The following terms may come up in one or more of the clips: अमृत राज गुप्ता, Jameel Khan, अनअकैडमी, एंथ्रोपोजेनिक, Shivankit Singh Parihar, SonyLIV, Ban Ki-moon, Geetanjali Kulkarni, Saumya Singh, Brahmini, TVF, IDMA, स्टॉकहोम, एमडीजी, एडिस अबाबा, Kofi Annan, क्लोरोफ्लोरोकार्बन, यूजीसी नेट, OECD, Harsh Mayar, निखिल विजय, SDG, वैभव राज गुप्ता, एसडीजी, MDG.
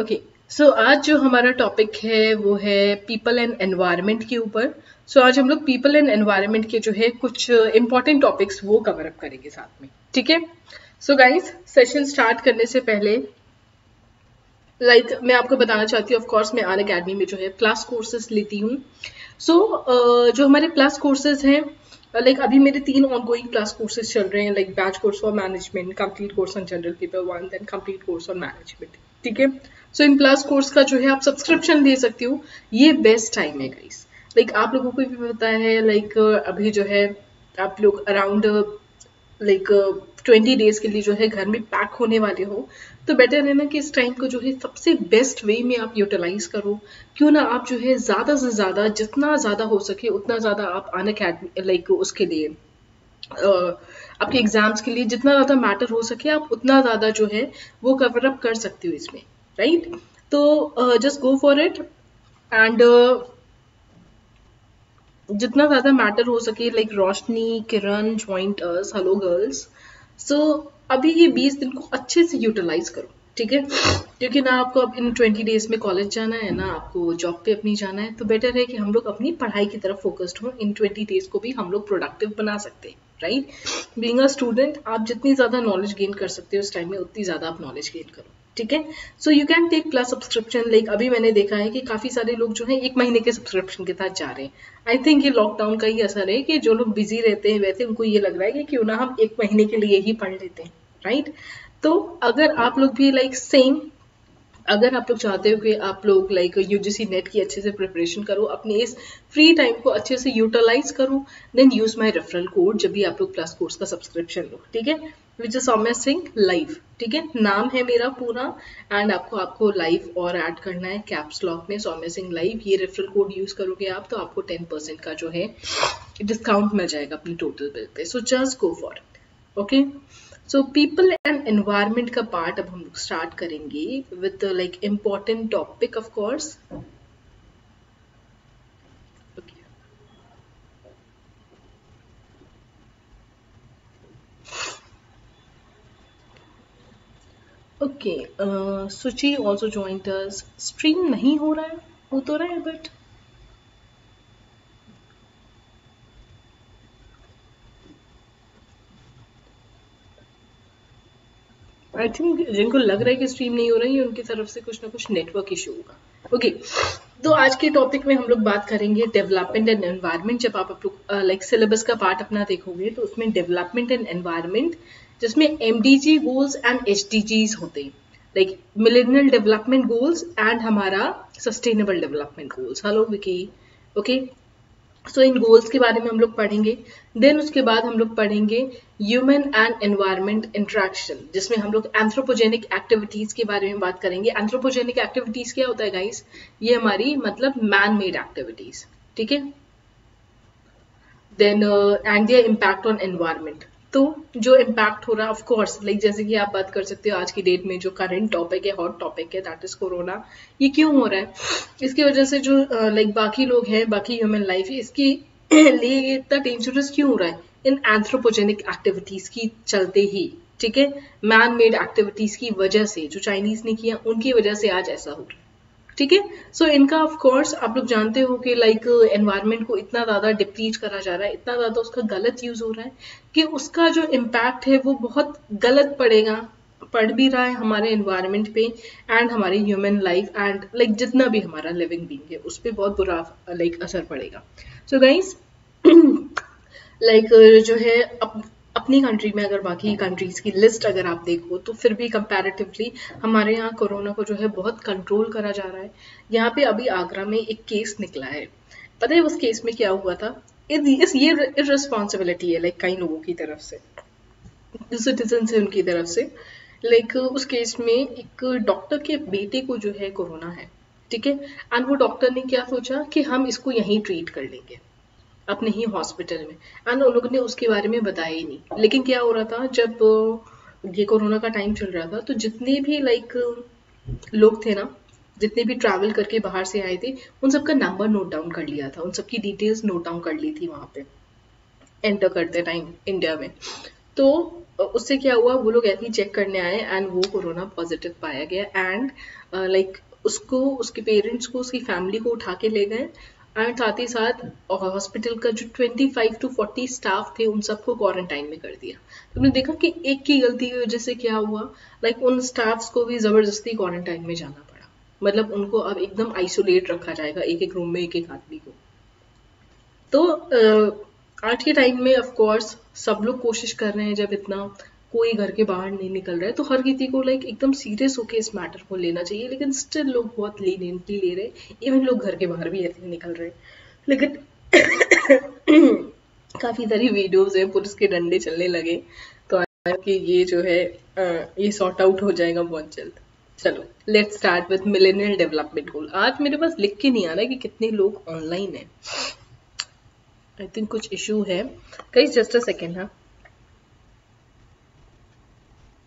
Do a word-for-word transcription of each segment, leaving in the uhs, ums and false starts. Okay okay, सो so आज जो हमारा टॉपिक है वो है पीपल एंड एनवायरनमेंट के ऊपर। सो so आज हम लोग पीपल एंड एनवायरनमेंट के जो है कुछ इंपॉर्टेंट टॉपिक्स वो कवर अप करेंगे साथ में, ठीक है। सो गाइज, सेशन स्टार्ट करने से पहले लाइक like, मैं आपको बताना चाहती हूँ, ऑफकोर्स मैं अन अकेडमी में जो है प्लस कोर्सेज लेती हूँ। सो so, uh, जो हमारे प्लस कोर्सेज हैं लाइक like, अभी मेरे तीन ऑनगोइंग क्लास कोर्सेज चल रहे हैं, like batch course for management, complete course on general paper one, then complete course on management, ठीक है। सो इन प्लस कोर्स का जो है आप सब्सक्रिप्शन ले सकती हो, ये बेस्ट टाइम है गाइस। लाइक like, आप लोगों को भी पता है लाइक like, अभी जो है आप लोग अराउंड लाइक ट्वेंटी डेज के लिए जो है घर में पैक होने वाले हो, तो बेटर है ना कि इस टाइम को जो है सबसे बेस्ट वे में आप यूटिलाइज करो। क्यों ना आप जो है ज़्यादा से ज़्यादा जितना ज़्यादा हो सके उतना ज़्यादा आप अन अकेडमी लाइक उसके लिए uh, आपके एग्जाम्स के लिए जितना ज़्यादा मैटर हो सके आप उतना ज़्यादा जो है वो कवर अप कर सकते हो इसमें, राइट right? तो just go for it and जितना ज़्यादा मैटर हो सके। Like Roshni, Kiran joined us, hello girls. So अभी ये बीस दिन को अच्छे से यूटिलाइज करो, ठीक है, क्योंकि ना आपको अब इन ट्वेंटी डेज में कॉलेज जाना है ना आपको जॉब पे अपनी जाना है, तो बेटर है कि हम लोग अपनी पढ़ाई की तरफ फोकस्ड हों। इन ट्वेंटी डेज को भी हम लोग प्रोडक्टिव बना सकते हैं, राइट। बीइंग अ स्टूडेंट आप जितनी ज़्यादा नॉलेज गेन कर सकते हो उस टाइम में उतनी ज़्यादा आप नॉलेज गेन करो, ठीक है। So you can take plus subscription. Like अभी मैंने देखा है कि काफ़ी सारे लोग जो है एक महीने के सब्सक्रिप्शन के साथ जा रहे हैं। आई थिंक ये लॉकडाउन का ही असर है कि जो लोग बिजी रहते हैं वैसे उनको ये लग रहा है कि क्यों ना हम एक महीने के लिए ही पढ़ लेते हैं, राइट। तो अगर आप लोग भी लाइक सेम, अगर आप लोग चाहते हो कि आप लोग लाइक यूजीसी नेट की अच्छे से प्रिपरेशन करो, अपने इस फ्री टाइम को अच्छे से यूटिलाइज करो, then use my referral code जब भी आप लोग प्लस कोर्स का सब्सक्रिप्शन लो, ठीक है, which is Saumya Singh live, ठीक है, नाम है मेरा पूरा। एंड आपको आपको लाइव और ऐड करना है कैप्स लॉक में, सौम्या सिंह लाइव। ये रेफरल कोड यूज करोगे आप तो आपको टेन परसेंट का जो है डिस्काउंट मिल जाएगा अपनी टोटल बिल पे। So just go for it, okay. So people and environment का पार्ट अब हम लोग स्टार्ट करेंगे with like important topic of course. Okay, Suchi also joined us. Stream नहीं हो रहा है, हो तो रहा है बट आई थिंक जिनको लग रहा है कि स्ट्रीम नहीं हो रही है उनकी तरफ से कुछ ना कुछ नेटवर्क इशू होगा। ओके, तो आज के टॉपिक में हम लोग बात करेंगे डेवलपमेंट एंड एनवायरनमेंट। जब आप लोग लाइक सिलेबस का पार्ट अपना देखोगे तो उसमें डेवलपमेंट एंड एनवायरनमेंट, जिसमें एमडीजी गोल्स एंड एसडीजीज होते हैं, like millennial development goals and हमारा sustainable development goals. Hello Vicky, okay. So इन गोल्स के बारे में हम लोग पढ़ेंगे। देन उसके बाद हम लोग पढ़ेंगे ह्यूमन एंड एनवायरनमेंट इंट्रैक्शन, जिसमें हम लोग एंथ्रोपोजेनिक एक्टिविटीज़ के बारे में बात करेंगे। एंथ्रोपोजेनिक एक्टिविटीज़ क्या होता है गाइस? ये हमारी मतलब मैन मेड एक्टिविटीज़, ठीक है। Then and their impact on environment, तो जो इम्पैक्ट हो रहा है ऑफकोर्स लाइक जैसे कि आप बात कर सकते हो आज की डेट में जो करंट टॉपिक है, हॉट टॉपिक है, दैट इज कोरोना। ये क्यों हो रहा है? इसकी वजह से जो लाइक uh, बाकी लोग हैं, बाकी ह्यूमन लाइफ है, इसके लिए ये इतना डेंजरस क्यों हो रहा है? इन एंथ्रोपोजेनिक एक्टिविटीज की चलते ही, ठीक है, मैन मेड एक्टिविटीज की वजह से, जो चाइनीज ने किया उनकी वजह से आज ऐसा हो रहा है, ठीक है। सो इनका ऑफ कोर्स आप लोग जानते हो कि लाइक एनवायरनमेंट को इतना ज़्यादा डिप्लीट करा जा रहा है, इतना ज़्यादा उसका गलत यूज़ हो रहा है कि उसका जो इम्पैक्ट है वो बहुत गलत पड़ेगा, पड़ भी रहा है हमारे एनवायरनमेंट पे एंड हमारे ह्यूमन लाइफ एंड लाइक जितना भी हमारा लिविंग बींग है उस पर बहुत बुरा लाइक like, असर पड़ेगा। सो गाइज लाइक जो है अप, अपनी कंट्री में अगर बाकी कंट्रीज़ की लिस्ट अगर आप देखो तो फिर भी कंपैरेटिवली हमारे यहाँ कोरोना को जो है बहुत कंट्रोल करा जा रहा है। यहाँ पे अभी आगरा में एक केस निकला है, पता है उस केस में क्या हुआ था? इस ये इर्रेस्पॉन्सिबिलिटी है लाइक कई लोगों की तरफ से, जो सिटीजन है उनकी तरफ से। लाइक उस केस में एक डॉक्टर के बेटे को जो है कोरोना है, ठीक है, एंड वो डॉक्टर ने क्या सोचा कि हम इसको यहीं ट्रीट कर लेंगे अपने ही हॉस्पिटल में, एंड उन लोगों ने उसके बारे में बताया ही नहीं। लेकिन क्या हो रहा था, जब ये कोरोना का टाइम चल रहा था तो जितने भी लाइक लोग थे ना, जितने भी ट्रैवल करके बाहर से आए थे, उन सबका नंबर नोट डाउन कर लिया था, उन सबकी डिटेल्स नोट डाउन कर ली थी वहाँ पे एंटर करते टाइम इंडिया में। तो उससे क्या हुआ, वो लोग ऐसे ही चेक करने आए एंड वो कोरोना पॉजिटिव पाया गया एंड लाइक उसको, उसके पेरेंट्स को, उसकी फैमिली को उठा के ले गए एंड साथ ही साथ हॉस्पिटल का जो पच्चीस टू चालीस स्टाफ थे उन सबको क्वारंटाइन में कर दिया। तुमने देखा कि एक की गलती की वजह से क्या हुआ, लाइक like, उन स्टाफ्स को भी ज़बरदस्ती क्वारंटाइन में जाना पड़ा, मतलब उनको अब एकदम आइसोलेट रखा जाएगा एक एक रूम में एक एक आदमी को। तो uh, आज के टाइम में ऑफकोर्स सब लोग कोशिश कर रहे हैं, जब इतना कोई घर के बाहर नहीं निकल रहा है तो हर किसी को लाइक एकदम सीरियस होकर इस मैटर को लेना चाहिए, लेकिन स्टिल लोग बहुत लीनियंटली ले रहे हैं। इवन लोग घर के बाहर भी ऐसे निकल रहे हैं, लेकिन काफ़ी सारी वीडियोस हैं पुलिस के डंडे चलने लगे, तो आया कि ये जो है आ, ये सॉर्ट आउट हो जाएगा बहुत जल्द। चलो let's start with millennial development goal. आज मेरे पास लिख के नहीं आ रहा है कि कितने लोग ऑनलाइन हैं, आई थिंक कुछ इशू है। कई जस्ट अ सेकेंड। हाँ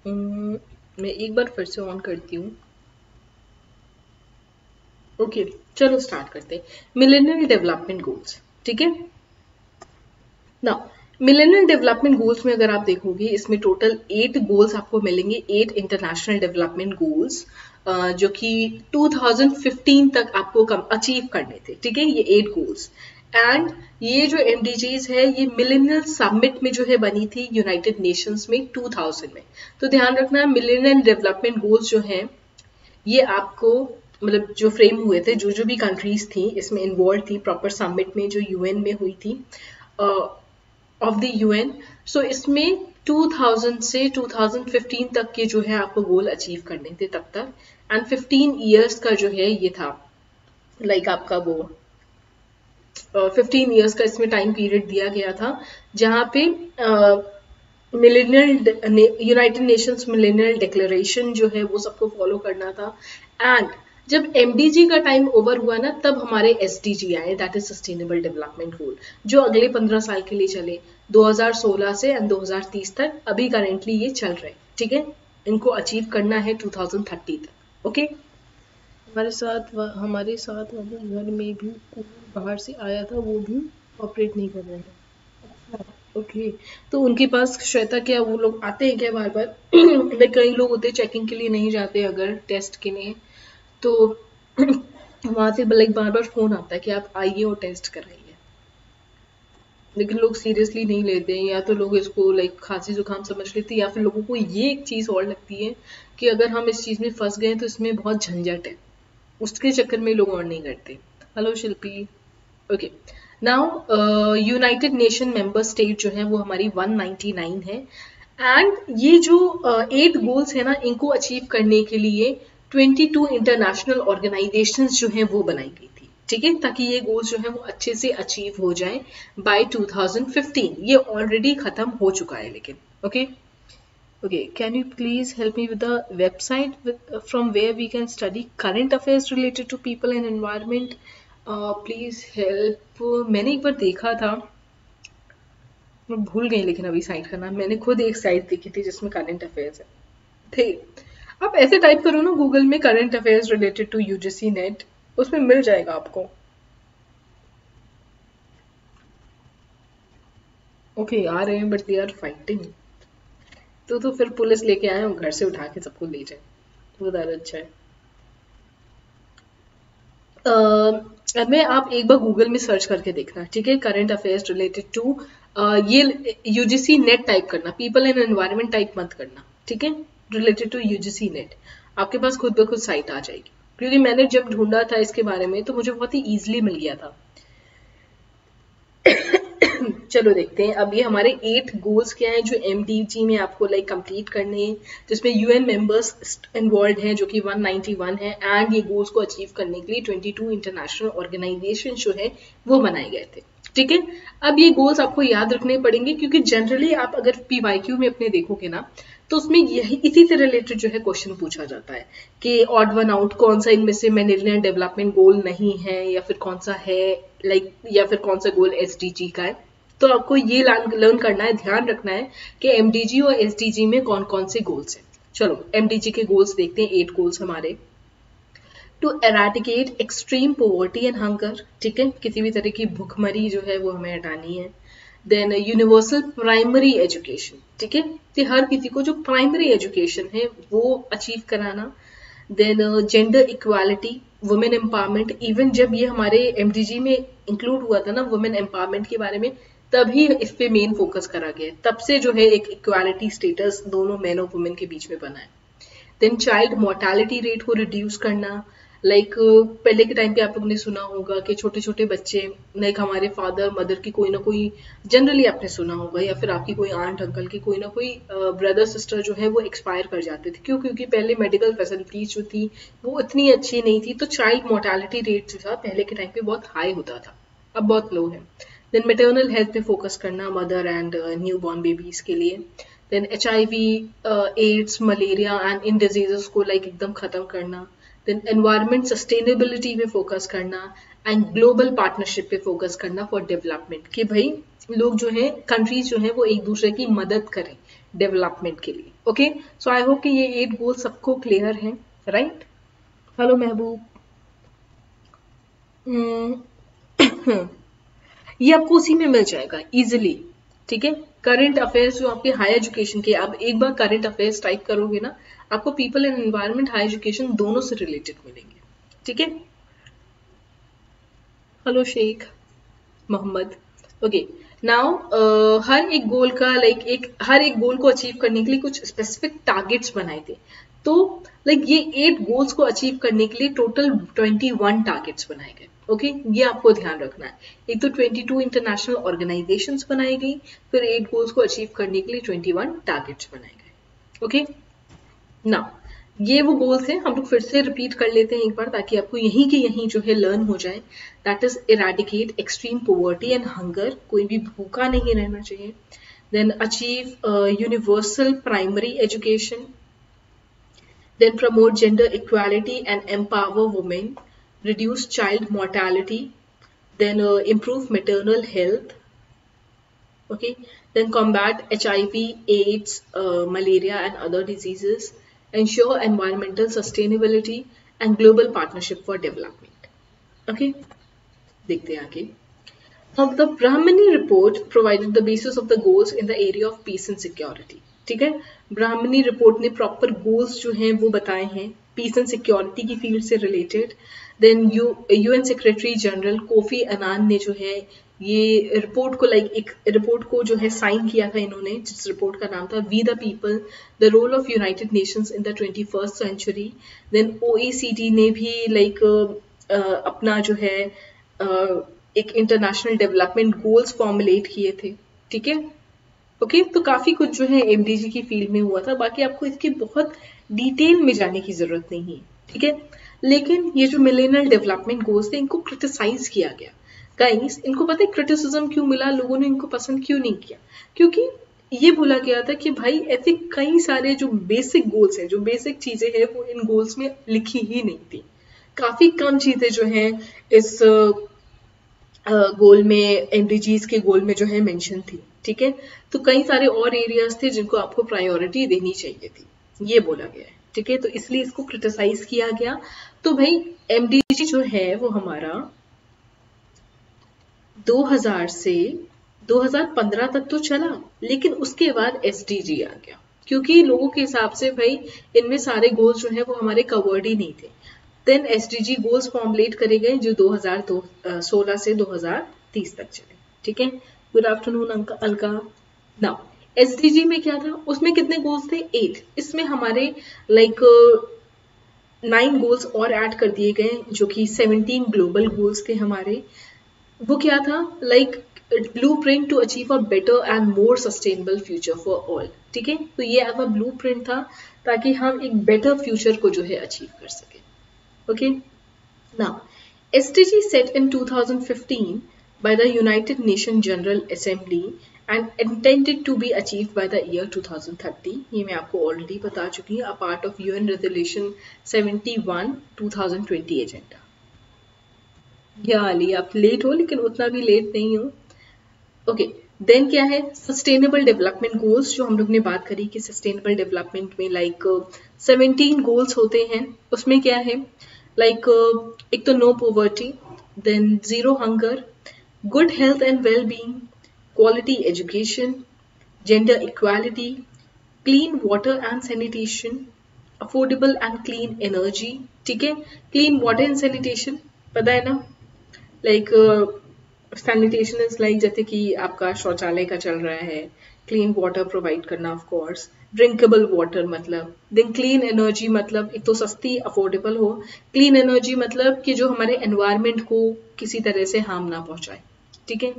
Mm, मैं एक बार फिर से ऑन करती हूँ। ओके okay, चलो स्टार्ट करते हैं मिलेनियल डेवलपमेंट गोल्स। ठीक है ना, मिलेनियल डेवलपमेंट गोल्स में अगर आप देखोगे इसमें टोटल एट गोल्स आपको मिलेंगे, एट इंटरनेशनल डेवलपमेंट गोल्स जो कि दो हज़ार पंद्रह तक आपको अचीव करने थे। ठीक है, ये एट गोल्स एंड ये जो एम डी जीज है ये मिलेनियल समिट में जो है बनी थी यूनाइटेड नेशंस में दो हज़ार में। तो ध्यान रखना है मिलेनियल डेवलपमेंट गोल्स जो हैं ये आपको, मतलब जो फ्रेम हुए थे, जो जो भी कंट्रीज थी इसमें इन्वॉल्व थी प्रॉपर समिट में जो यूएन में हुई थी ऑफ द यूएन। सो इसमें दो हज़ार से दो हज़ार पंद्रह तक के जो है आपको गोल अचीव करने थे तब तक, एंड फिफ्टीन ईयर्स का जो है ये था लाइक like आपका वो फिफ्टीन uh, ईयर्स का इसमें टाइम पीरियड दिया गया था जहाँ पे millennial United Nations millennial declaration जो है वो सबको फॉलो करना था। एंड जब एमडीजी का टाइम ओवर हुआ ना तब हमारे एसडीजी आए, that is sustainable development goal, जो अगले पंद्रह साल के लिए चले दो हज़ार सोलह से एंड दो हज़ार तीस तक। अभी करेंटली ये चल रहे हैं, ठीक है, इनको अचीव करना है दो हज़ार तीस तक। ओके, हमारे साथ हमारे साथ वाले घर में भी बाहर से आया था, वो भी ऑपरेट नहीं कर रहे हैं। ओके, तो उनके पास श्वेता क्या वो लोग आते हैं क्या बार बार? लाइक कई लोग होते चेकिंग के लिए नहीं जाते अगर टेस्ट के लिए, तो वहाँ से लाइक बार बार फोन आता है कि आप आइए और टेस्ट कराइए, लेकिन लोग सीरियसली नहीं लेते हैं। या तो लोग इसको लाइक खांसी जुकाम समझ लेते हैं, या फिर लोगों को ये एक चीज़ और लगती है कि अगर हम इस चीज़ में फंस गए तो इसमें बहुत झंझट है, उसके चक्कर में लोग और नहीं करते। Hello Shilpi. Okay, now United Nation member state जो है वो हमारी एक सौ निन्यानवे है एंड ये जो एट uh, गोल्स है ना इनको अचीव करने के लिए बाईस इंटरनेशनल ऑर्गेनाइजेशंस जो है वो बनाई गई थी। ठीक है, ताकि ये गोल्स जो है वो अच्छे से अचीव हो जाए बाय दो हज़ार पंद्रह। ये ऑलरेडी खत्म हो चुका है लेकिन। Okay okay, can you please help me with the website from where we can study current affairs related to people and environment, please help. मैंने एक बार देखा था, मैं भूल गई लेकिन अभी साइट का नाम। मैंने खुद एक साइट देखी थी जिसमें करंट अफेयर्स है। ठीक, आप ऐसे टाइप करो ना गूगल में current affairs related to यूजीसी नेट, उसमें मिल जाएगा आपको। ओके okay, आ रहे हैं बट दे आर फाइटिंग। तो तो फिर पुलिस लेके आए और घर से उठा के सबको ले जाए, वो ज्यादा अच्छा है। uh, मैं आप एक बार गूगल में सर्च करके देखना, ठीक है, करंट अफेयर्स रिलेटेड टू, ये यूजीसी नेट टाइप करना, पीपल एंड एनवायरनमेंट टाइप मत करना, ठीक है, रिलेटेड टू यूजीसी नेट, आपके पास खुद ब खुद साइट आ जाएगी। क्योंकि मैंने जब ढूंढा था इसके बारे में तो मुझे बहुत ही ईजिली मिल गया था। चलो देखते हैं अब ये हमारे एट गोल्स क्या हैं जो एमडीजी में आपको लाइक कंप्लीट करने हैं, जिसमें यूएन मेंबर्स इन्वॉल्व हैं जो कि एक सौ इक्यानवे है एंड ये गोल्स को अचीव करने के लिए बाईस इंटरनेशनल ऑर्गेनाइजेशन जो है वो बनाए गए थे। ठीक है, अब ये गोल्स आपको याद रखने पड़ेंगे क्योंकि जनरली आप अगर पीवाईक्यू में अपने देखोगे ना तो उसमें यही इसी से रिलेटेड जो है क्वेश्चन पूछा जाता है कि ऑड वन आउट कौन सा इनमें से मिलेनियल डेवलपमेंट गोल नहीं है, या फिर कौन सा है लाइक like, या फिर कौन सा गोल एसडीजी का है। तो आपको ये लर्न करना है, ध्यान रखना है कि एमडीजी और एसडीजी में कौन कौन से गोल्स हैं। चलो एमडीजी के गोल्स देखते हैं, एट गोल्स हमारे। To eradicate extreme poverty and hunger, ठीक है, किसी भी तरह की भुखमरी जो है वो हमें हटानी है। देन यूनिवर्सल प्राइमरी एजुकेशन, ठीक है, तो हर किसी को जो प्राइमरी एजुकेशन है वो अचीव कराना, then gender equality, women empowerment, even जब ये हमारे एमडीजी में इंक्लूड हुआ था ना वुमेन एम्पावरमेंट के बारे में, तभी इस पे मेन फोकस करा गया है, तब से जो है एक इक्वालिटी स्टेटस दोनों मैन और वुमेन के बीच में बना है। देन चाइल्ड मोर्टालिटी रेट को रिड्यूस करना, लाइक like, पहले के टाइम पे आप लोगों ने सुना होगा कि छोटे छोटे बच्चे, लाइक हमारे फादर मदर की कोई ना कोई, जनरली आपने सुना होगा, या फिर आपकी कोई आंट अंकल की कोई ना कोई ब्रदर सिस्टर जो है वो एक्सपायर कर जाते थे। क्यों? क्योंकि पहले मेडिकल फैसिलिटीज जो थी वो इतनी अच्छी नहीं थी, तो चाइल्ड मोर्टालिटी रेट जो था पहले के टाइम पे बहुत हाई होता था, अब बहुत लो है। देन मेटर्नल हेल्थ पे फोकस करना mother and newborn babies के लिए। Then H I V, AIDS, malaria and इन डिजीजेस को लाइक like, एकदम खत्म करना। देन एनवायरमेंट सस्टेनेबिलिटी पे फोकस करना एंड ग्लोबल पार्टनरशिप पे फोकस करना फॉर डेवलपमेंट, कि भाई लोग जो है, कंट्रीज जो है वो एक दूसरे की मदद करें डेवलपमेंट के लिए। ओके, सो आई होप कि ये एट गोल सबको क्लियर है, राइट? हेलो महबूब, ये आपको उसी में मिल जाएगा इजिली, ठीक है। करंट अफेयर्स जो आपके हाई एजुकेशन के, आप एक बार करंट अफेयर्स टाइप करोगे ना, आपको people and environment, high education दोनों से रिलेटेड मिलेंगे, ठीक है। Hello Sheikh Mohammad, okay. Now हर एक गोल का लाइक like, एक हर एक गोल को अचीव करने के लिए कुछ स्पेसिफिक टारगेट्स बनाए थे, तो लाइक like, ये एट गोल्स को अचीव करने के लिए टोटल ट्वेंटी वन टारगेट्स बनाए गए, ओके okay? ये आपको ध्यान रखना है। एक तो बाईस इंटरनेशनल ऑर्गेनाइजेशंस बनाई गई, फिर एट गोल्स को अचीव करने के लिए इक्कीस टारगेट्स बनाए गए, ओके। नाउ ये वो गोल्स हैं, हम लोग फिर से रिपीट कर लेते हैं एक बार, ताकि आपको यहीं के यहीं जो है लर्न हो जाए। That is eradicate extreme poverty and hunger, कोई भी भूखा नहीं रहना चाहिए। Then achieve universal primary education, then promote gender equality and empower women, reduce child mortality, then uh, improve maternal health, okay, then combat H I V, AIDS, uh, malaria and other diseases, ensure environmental sustainability and global partnership for development, okay। dekhte hain aage, so the Brahmini report provided the basis of the goals in the area of peace and security, theek hai। Brahmini report ne proper goals jo hain wo bataye hain peace and security की field से related. Then you UN secretary general Kofi Annan ने जो है ये report को like एक report को जो है साइन किया था इन्होंने, जिस रिपोर्ट का नाम था we the people, the role of United Nations in the twenty first century. Then OECD ने भी लाइक like, uh, अपना जो है uh, एक इंटरनेशनल डेवलपमेंट गोल्स फॉर्मुलेट किए थे, ठीक है, ओके okay, तो काफी कुछ जो है एमडीजी की फील्ड में हुआ था। बाकी आपको इसकी बहुत डिटेल में जाने की जरूरत नहीं है, ठीक है, लेकिन ये जो मिलेनियल डेवलपमेंट गोल्स थे इनको क्रिटिसाइज किया गया। गाइस, इनको पता है क्रिटिसिज्म क्यों मिला, लोगों ने इनको पसंद क्यों नहीं किया, क्योंकि ये बोला गया था कि भाई ऐसे कई सारे जो बेसिक गोल्स हैं, जो बेसिक चीजें हैं वो इन गोल्स में लिखी ही नहीं थी। काफी कम चीजें जो है इस गोल में, एमडीजीज के गोल में जो है मेंशन थी, ठीक है, तो कई सारे और एरियाज थे जिनको आपको प्रायोरिटी देनी चाहिए थी, ये बोला गया है, ठीक है, तो इसलिए इसको क्रिटिसाइज किया गया। तो भाई एमडीजी जो है वो हमारा दो हज़ार से दो हज़ार पंद्रह तक तो चला, लेकिन उसके बाद एसडीजी आ गया, क्योंकि लोगों के हिसाब से भाई इनमें सारे गोल्स जो है वो हमारे कवर्ड ही नहीं थे। देन एसडीजी गोल्स फॉर्मुलेट करे गए जो दो हज़ार सोलह से दो हज़ार तीस तक चले, ठीक है। Good afternoon Alka. Now एसडीजी में क्या था, उसमें कितने गोल्स थे? एट। इसमें हमारे लाइक नाइन गोल्स और ऐड कर दिए गए, जो कि सेवनटीन ग्लोबल गोल्स थे हमारे। वो क्या था, like blueprint to achieve a better and more sustainable future for all, ठीक है, तो ये आपका ब्लूप्रिंट था ताकि हम एक बेटर फ्यूचर को जो है अचीव कर सके, okay. Now एसडीजी set in two thousand fifteen by the United Nations General Assembly and intended to be achieved by the year twenty thirty। ये मैं आपको already बता चुकी हूँ, a part of U N Resolution seventy-one twenty twenty agenda। या अली आप late हो, लेकिन उतना भी लेट नहीं हो, ओके। देन क्या है, सस्टेनेबल डेवलपमेंट गोल्स, जो हम लोग ने बात करी कि सस्टेनेबल डेवलपमेंट में लाइक सेवनटीन गोल्स होते हैं। उसमें क्या है, लाइक एक तो no poverty, then zero hunger, good health and well being, quality education, gender equality, clean water and sanitation, affordable and clean energy. ठीक है, clean water and sanitation पता है ना, like uh, sanitation is like जैसे कि आपका शौचालय का चल रहा है, clean water provide करना of course, drinkable water मतलब, then clean energy मतलब एक तो सस्ती affordable हो, clean energy मतलब कि जो हमारे environment को किसी तरह से harm ना पहुंचाए, ठीक है,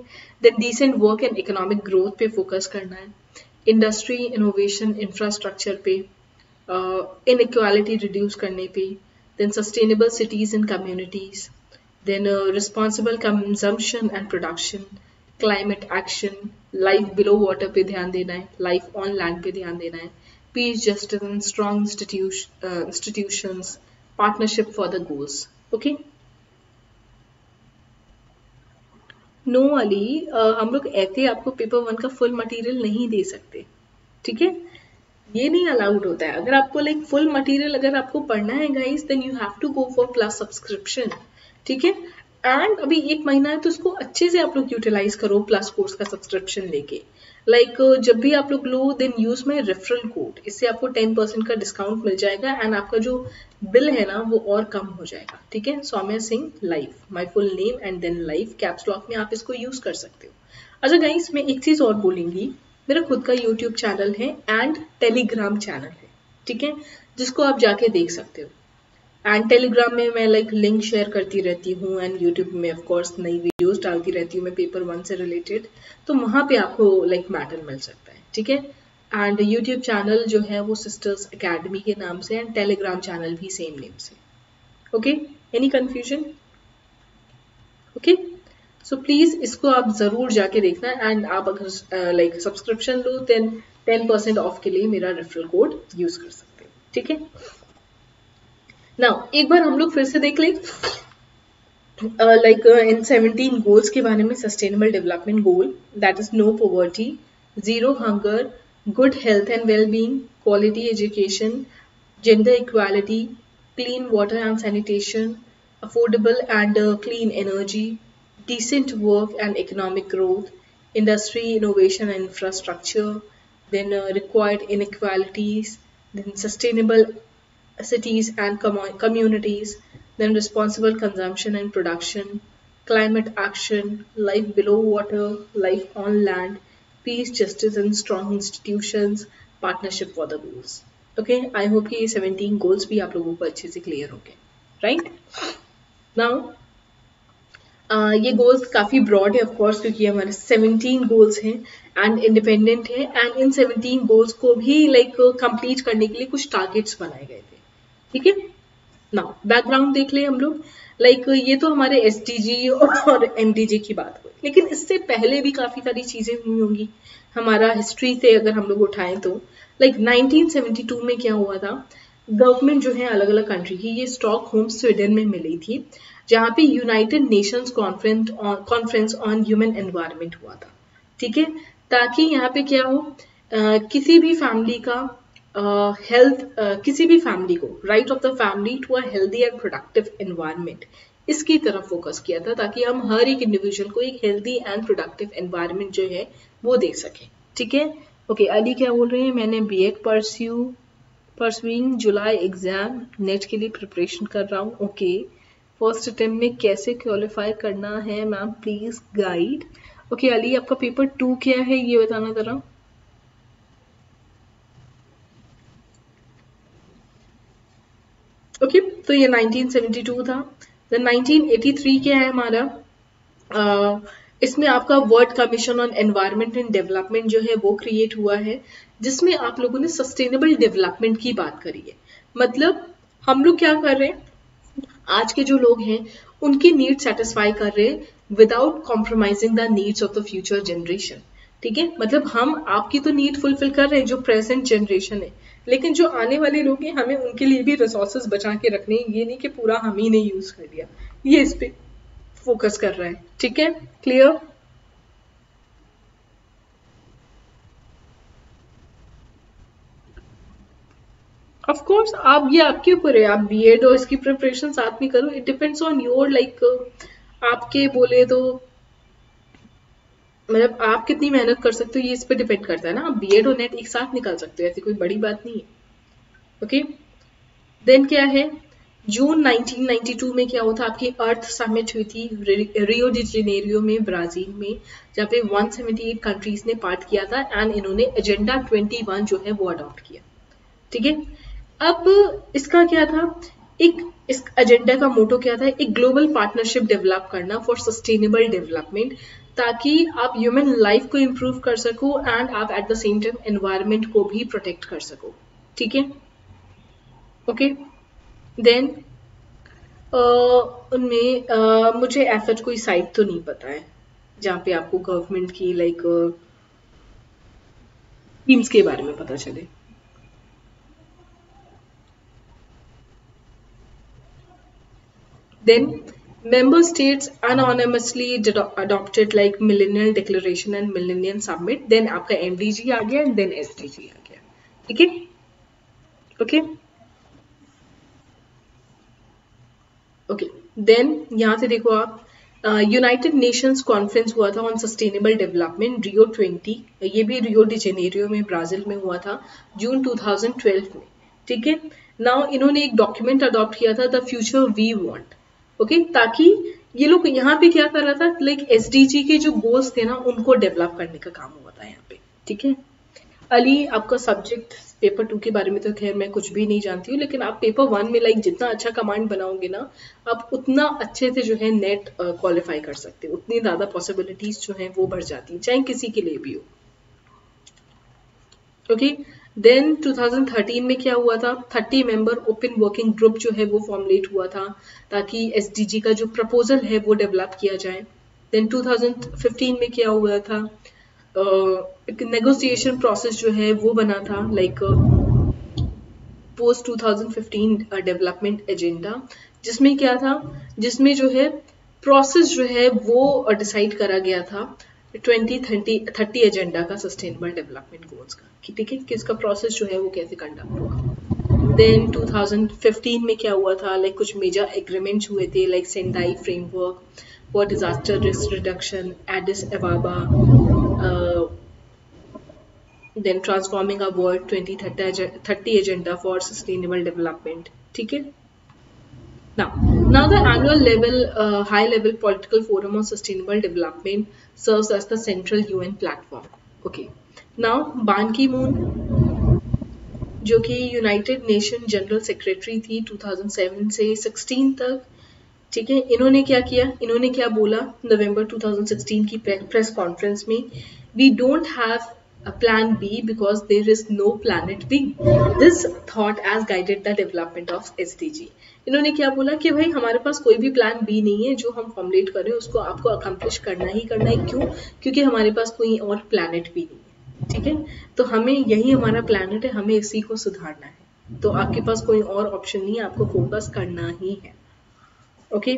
then decent work and economic growth पे focus करना है, industry, innovation, infrastructure पे, uh, inequality reduce करने पे, then sustainable cities and communities, then uh, responsible consumption and production, climate action, life below water पे ध्यान देना है, life on land पे ध्यान देना है, peace, justice and strong institution, uh, institutions, partnership for the goals. Okay? No Ali, uh, हम लोग ऐसे आपको पेपर वन का फुल मटेरियल नहीं दे सकते, ठीक है, ये नहीं अलाउड होता है. अगर आपको लाइक फुल मटेरियल अगर आपको पढ़ना है guys, then you have to go for class subscription, ठीक है, एंड अभी एक महीना है तो इसको अच्छे से आप लोग यूटिलाइज करो प्लस कोर्स का सब्सक्रिप्शन लेके. लाइक like, जब भी आप लोग लो then use my referral code, इससे आपको टेन परसेंट का डिस्काउंट मिल जाएगा एंड आपका जो बिल है ना वो और कम हो जाएगा, ठीक है. Saumya Singh life my full name and then life caps lock में आप इसको यूज कर सकते हो. अच्छा गाइस, मैं एक चीज और बोलूंगी, मेरा खुद का यूट्यूब चैनल है एंड टेलीग्राम चैनल है, ठीक है, जिसको आप जाके देख सकते हो. एंड टेलीग्राम में मैं लाइक लिंक शेयर करती रहती हूँ एंड यूट्यूब में ऑफ कोर्स नई वीडियोस डालती रहती हूँ मैं पेपर वन से रिलेटेड, तो वहाँ पे आपको लाइक मैटर मिल सकता है, ठीक है. एंड यूट्यूब चैनल जो है वो सिस्टर्स एकेडमी के नाम से एंड टेलीग्राम चैनल भी सेम नेम से. Okay, any confusion? Okay, so please इसको आप ज़रूर जाके देखना एंड आप अगर लाइक सब्सक्रिप्शन लो देन टेन परसेंट ऑफ के लिए मेरा रेफरल कोड यूज़ कर सकते हो, ठीक है. नाउ एक बार हम लोग फिर से देख लें लाइक इन सेवनटीन गोल्स के बारे में. Sustainable development goal, that is no poverty, zero hunger, good health and wellbeing, quality education, gender equality, clean water and sanitation, affordable and clean energy, decent work and economic growth, industry, innovation and infrastructure, then required inequalities, then sustainable cities and communities, then responsible consumption and production, climate action, life below water, life on land, peace, justice and strong institutions, partnership for the goals. Okay, I hope ये seventeen goals भी आप लोगों को अच्छे से clear हो गए. Right now ये गोल्स काफ़ी ब्रॉड है ऑफ कोर्स, क्योंकि हमारे seventeen गोल्स हैं एंड इंडिपेंडेंट है एंड इन seventeen गोल्स को भी लाइक like, कंप्लीट करने के लिए कुछ टारगेट्स बनाए गए थे, ठीक है. नाउ बैकग्राउंड देख ले हम लोग, लाइक ये तो हमारे एस डी जी और एम डी जी की बात हुई, लेकिन इससे पहले भी काफ़ी सारी चीज़ें हुई होंगी. हमारा हिस्ट्री से अगर हम लोग उठाएं तो लाइक नाइनटीन सेवेंटी टू में क्या हुआ था, गवर्नमेंट जो है अलग अलग कंट्री की, ये स्टॉकहोम स्वीडन में मिली थी, जहाँ पे United Nations conference conference on human environment हुआ था, ठीक है, ताकि यहाँ पे क्या हो, आ, किसी भी फैमिली का हेल्थ uh, uh, किसी भी फैमिली को right of the family to a healthy and productive environment, इसकी तरफ फोकस किया था, ताकि हम हर एक इंडिविजुअल को एक हेल्दी एंड प्रोडक्टिव एनवायरनमेंट जो है वो दे सकें, ठीक है. ओके अली क्या बोल रहे हैं, मैंने बीएड परस्यू परस्यूइंग जुलाई एग्जाम नेट के लिए प्रिपरेशन कर रहा हूँ. ओके फर्स्ट अटेम्प्ट में कैसे क्वालिफाई करना है ma'am, please guide. Okay Ali आपका पेपर टू क्या है ये बताना जरा. ओके okay, तो ये नाइनटीन सेवेंटी टू था. तो नाइनटीन एटी थ्री क्या है हमारा, uh, इसमें आपका world commission on environment and development जो है वो क्रिएट हुआ है, जिसमें आप लोगों ने सस्टेनेबल डेवलपमेंट की बात करी है. मतलब हम लोग क्या कर रहे हैं, आज के जो लोग हैं उनकी नीड सेटिस्फाई कर रहे हैं without compromising the needs of the future generation, ठीक है. मतलब हम आपकी तो नीड फुलफिल कर रहे हैं जो प्रेजेंट जनरेशन है, लेकिन जो आने वाले लोग हैं हमें उनके लिए भी रिसोर्सेज बचा के रखने हैं, ये नहीं कि पूरा हम ही ने यूज कर लिया, ये इस पे फोकस कर रहा है, ठीक है. क्लियर? ऑफ कोर्स आप ये आपके ऊपर है, आप बीएड और इसकी प्रिपरेशन साथ में करो, it depends on your like आपके बोले तो मतलब आप कितनी मेहनत कर सकते हो ये इस पर डिपेंड करता है ना, आप बीएड और नेट एक साथ निकाल सकते हो, ऐसी कोई बड़ी बात नहीं है। ओके, देन क्या है, जून नाइनटीन नाइंटी टू में क्या हुआ था, आपकी अर्थ समिट हुई थी रियो डी जनेरियो में, ब्राजील में, जहाँ पे वन सेवेंटी एट कंट्रीज ने पार्ट किया था एंड इन्होंने एजेंडा ट्वेंटी वन जो है वो अडॉप्ट किया। ठीक है, अब इसका क्या था, एक इस एजेंडा का मोटो क्या था, एक ग्लोबल पार्टनरशिप डेवलप करना फॉर सस्टेनेबल डेवलपमेंट, ताकि आप ह्यूमन लाइफ को इम्प्रूव कर सको एंड आप at the same time environment को भी प्रोटेक्ट कर सको। ठीक है, ओके, देन उनमें uh, मुझे एफर्ट कोई साइट तो नहीं पता है जहाँ पे आपको गवर्नमेंट की लाइक स्कीम्स uh, के बारे में पता चले। Then member states anonymously adopted like millennial declaration and millennium summit, then आपका M D G आ गया and then S D G आ गया। ठीक है, okay okay, then यहाँ से देखो आप यूनाइटेड नेशंस कॉन्फ्रेंस हुआ था on sustainable development Rio twenty, ये भी रियो डी जेनेरियो में ब्राजील में हुआ था जून टू थाउजेंड ट्वेल्व में। ठीक है, नाउ इन्होंने एक डॉक्यूमेंट अडॉप्ट किया था the future we want. Okay, ताकि ये लोग यहाँ पे क्या कर रहा था, लाइक एसडीजी के जो गोल्स थे ना उनको डेवलप करने का काम हुआ था यहाँ पे। ठीक है, अली आपका सब्जेक्ट पेपर टू के बारे में तो खैर मैं कुछ भी नहीं जानती हूँ, लेकिन आप पेपर वन में लाइक जितना अच्छा कमांड बनाओगे ना आप उतना अच्छे से जो है नेट क्वालिफाई कर सकते हो, उतनी ज्यादा पॉसिबिलिटीज जो है वो बढ़ जाती है, चाहे किसी के लिए भी हो। Okay, then two thousand thirteen में क्या हुआ था, thirty member open working group जो है वो फॉर्मुलेट हुआ था ताकि एसडीजी का जो प्रपोजल है वो डेवलप किया जाए। देन टू थाउजेंड फिफ्टीन में क्या हुआ था, एक नेगोशिएशन प्रोसेस जो है वो बना था like post two thousand fifteen development agenda, जिसमें क्या था, जिसमें जो है प्रोसेस जो है वो डिसाइड करा गया था ट्वेंटी थर्टी एजेंडा का, सस्टेनेबल डेवलपमेंट गोल्स का, कि ठीक है कि इसका प्रोसेस जो है वो कैसे कंडक्ट होगा। देन टू थाउजेंड फिफ्टीन में क्या हुआ था, लाइक कुछ मेजर एग्रीमेंट्स हुए थे like Sendai framework for disaster risk reduction, एडिस अबाबा, then transforming a world twenty thirty agenda for sustainable development. ठीक है, Now, now the annual level, uh, high-level political forum on sustainable development serves as the central U N platform. Okay. Now, Ban Ki-moon, जो कि United Nation General Secretary थी two thousand seven से sixteen तक, ठीक है, इन्होंने क्या किया, इन्होंने क्या बोला नवंबर टू थाउजेंड सिक्सटीन की प्रेस कॉन्फ्रेंस में, we don't have a plan B because there is no planet B. This thought has guided the development of S D G. इन्होंने क्या बोला कि भाई हमारे पास कोई भी प्लान बी नहीं है, जो हम फॉर्मुलेट कर रहे हैं उसको आपको अकम्प्लिश करना ही करना है। क्यों? क्योंकि हमारे पास कोई और प्लानट भी नहीं है। ठीक है, तो हमें यही हमारा प्लानट है, हमें इसी को सुधारना है, तो आपके पास कोई और ऑप्शन नहीं है, आपको फोकस करना ही है। ओके,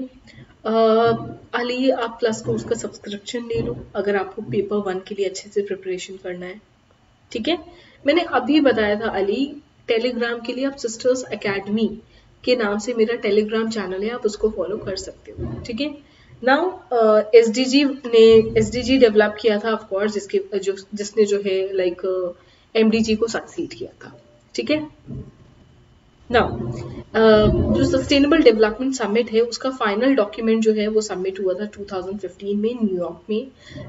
अली आप प्लस कोर्स का सब्सक्रिप्शन ले लो अगर आपको पेपर वन के लिए अच्छे से प्रिपरेशन करना है। ठीक है, मैंने अभी बताया था अली, टेलीग्राम के लिए आप सिस्टर्स एकेडमी के नाम से मेरा टेलीग्राम चैनल है, आप उसको फॉलो कर सकते हो। ठीक है, नाउ एसडीजी ने एसडीजी डेवलप किया था ऑफ कोर्स, जिसके जो जिसने जो है लाइक एमडीजी को सक्सीड किया था। ठीक है, नाउ जो सस्टेनेबल डेवलपमेंट समिट है उसका फाइनल डॉक्यूमेंट जो है वो सबमिट हुआ था टू थाउजेंड फिफ्टीन में न्यूयॉर्क में।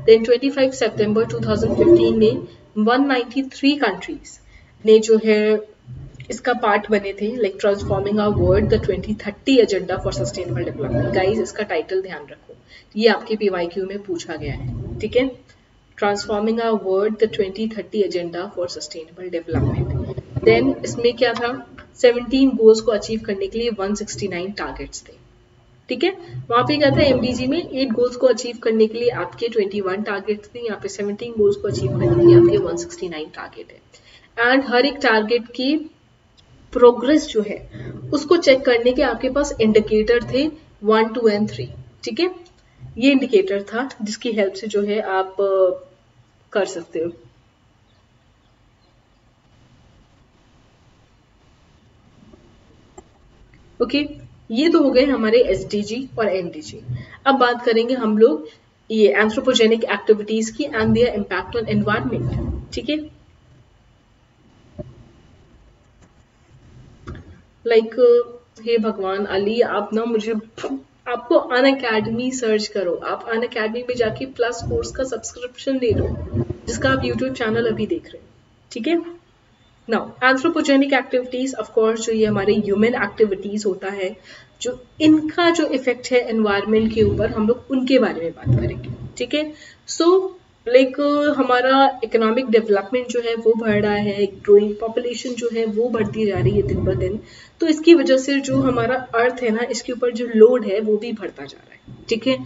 देन ट्वेंटी फाइव सितंबर टू थाउजेंड फिफ्टीन में वन नाइंटी थ्री कंट्रीज ने जो है इसका पार्ट बने थे like transforming our world the twenty thirty agenda for sustainable development. Guys इसका टाइटल ध्यान रखो, ये आपके पीवाईक्यू में पूछा गया है। ठीक है, transforming our world the twenty thirty agenda for sustainable development. Then इसमें क्या था, सेवनटीन गोल्स को अचीव करने के लिए वन सिक्सटी नाइन टारगेट्स थे। ठीक है, वहां पे क्या था, एमडीजी में एट गोल्स को अचीव करने के लिए आपके ट्वेंटी वन टारगेट्स थे, यहाँ पे सेवनटीन गोल्स को अचीव करने के लिए आपके वन सिक्सटी नाइन टारगेट है, एंड हर एक टारगेट की प्रोग्रेस जो है उसको चेक करने के आपके पास इंडिकेटर थे वन टू एंड थ्री। ठीक है, ये इंडिकेटर था जिसकी हेल्प से जो है आप कर सकते हो। ओके, ये तो हो गए हमारे एसडीजी और एमडीजी। अब बात करेंगे हम लोग ये एंथ्रोपोजेनिक एक्टिविटीज की and their impact on environment. ठीक है, लाइक हे भगवान अली, आप ना मुझे, आपको अनअकैडमी सर्च करो, आप अनअकैडमी में जाके प्लस कोर्स का सब्सक्रिप्शन ले लो जिसका आप यूट्यूब चैनल अभी देख रहे हैं। ठीक है, now एंथ्रोपोजेनिक activities, of course जो ये हमारे ह्यूमन एक्टिविटीज होता है, जो इनका जो इफेक्ट है एनवायरनमेंट के ऊपर, हम लोग उनके बारे में बात करेंगे। ठीक है, सो लाइक हमारा इकोनॉमिक डेवलपमेंट जो है वो बढ़ रहा है, ग्रोइंग पॉपुलेशन जो है वो बढ़ती जा रही है दिन ब दिन, तो इसकी वजह से जो हमारा अर्थ है ना, इसके ऊपर जो लोड है वो भी बढ़ता जा रहा है। ठीक है,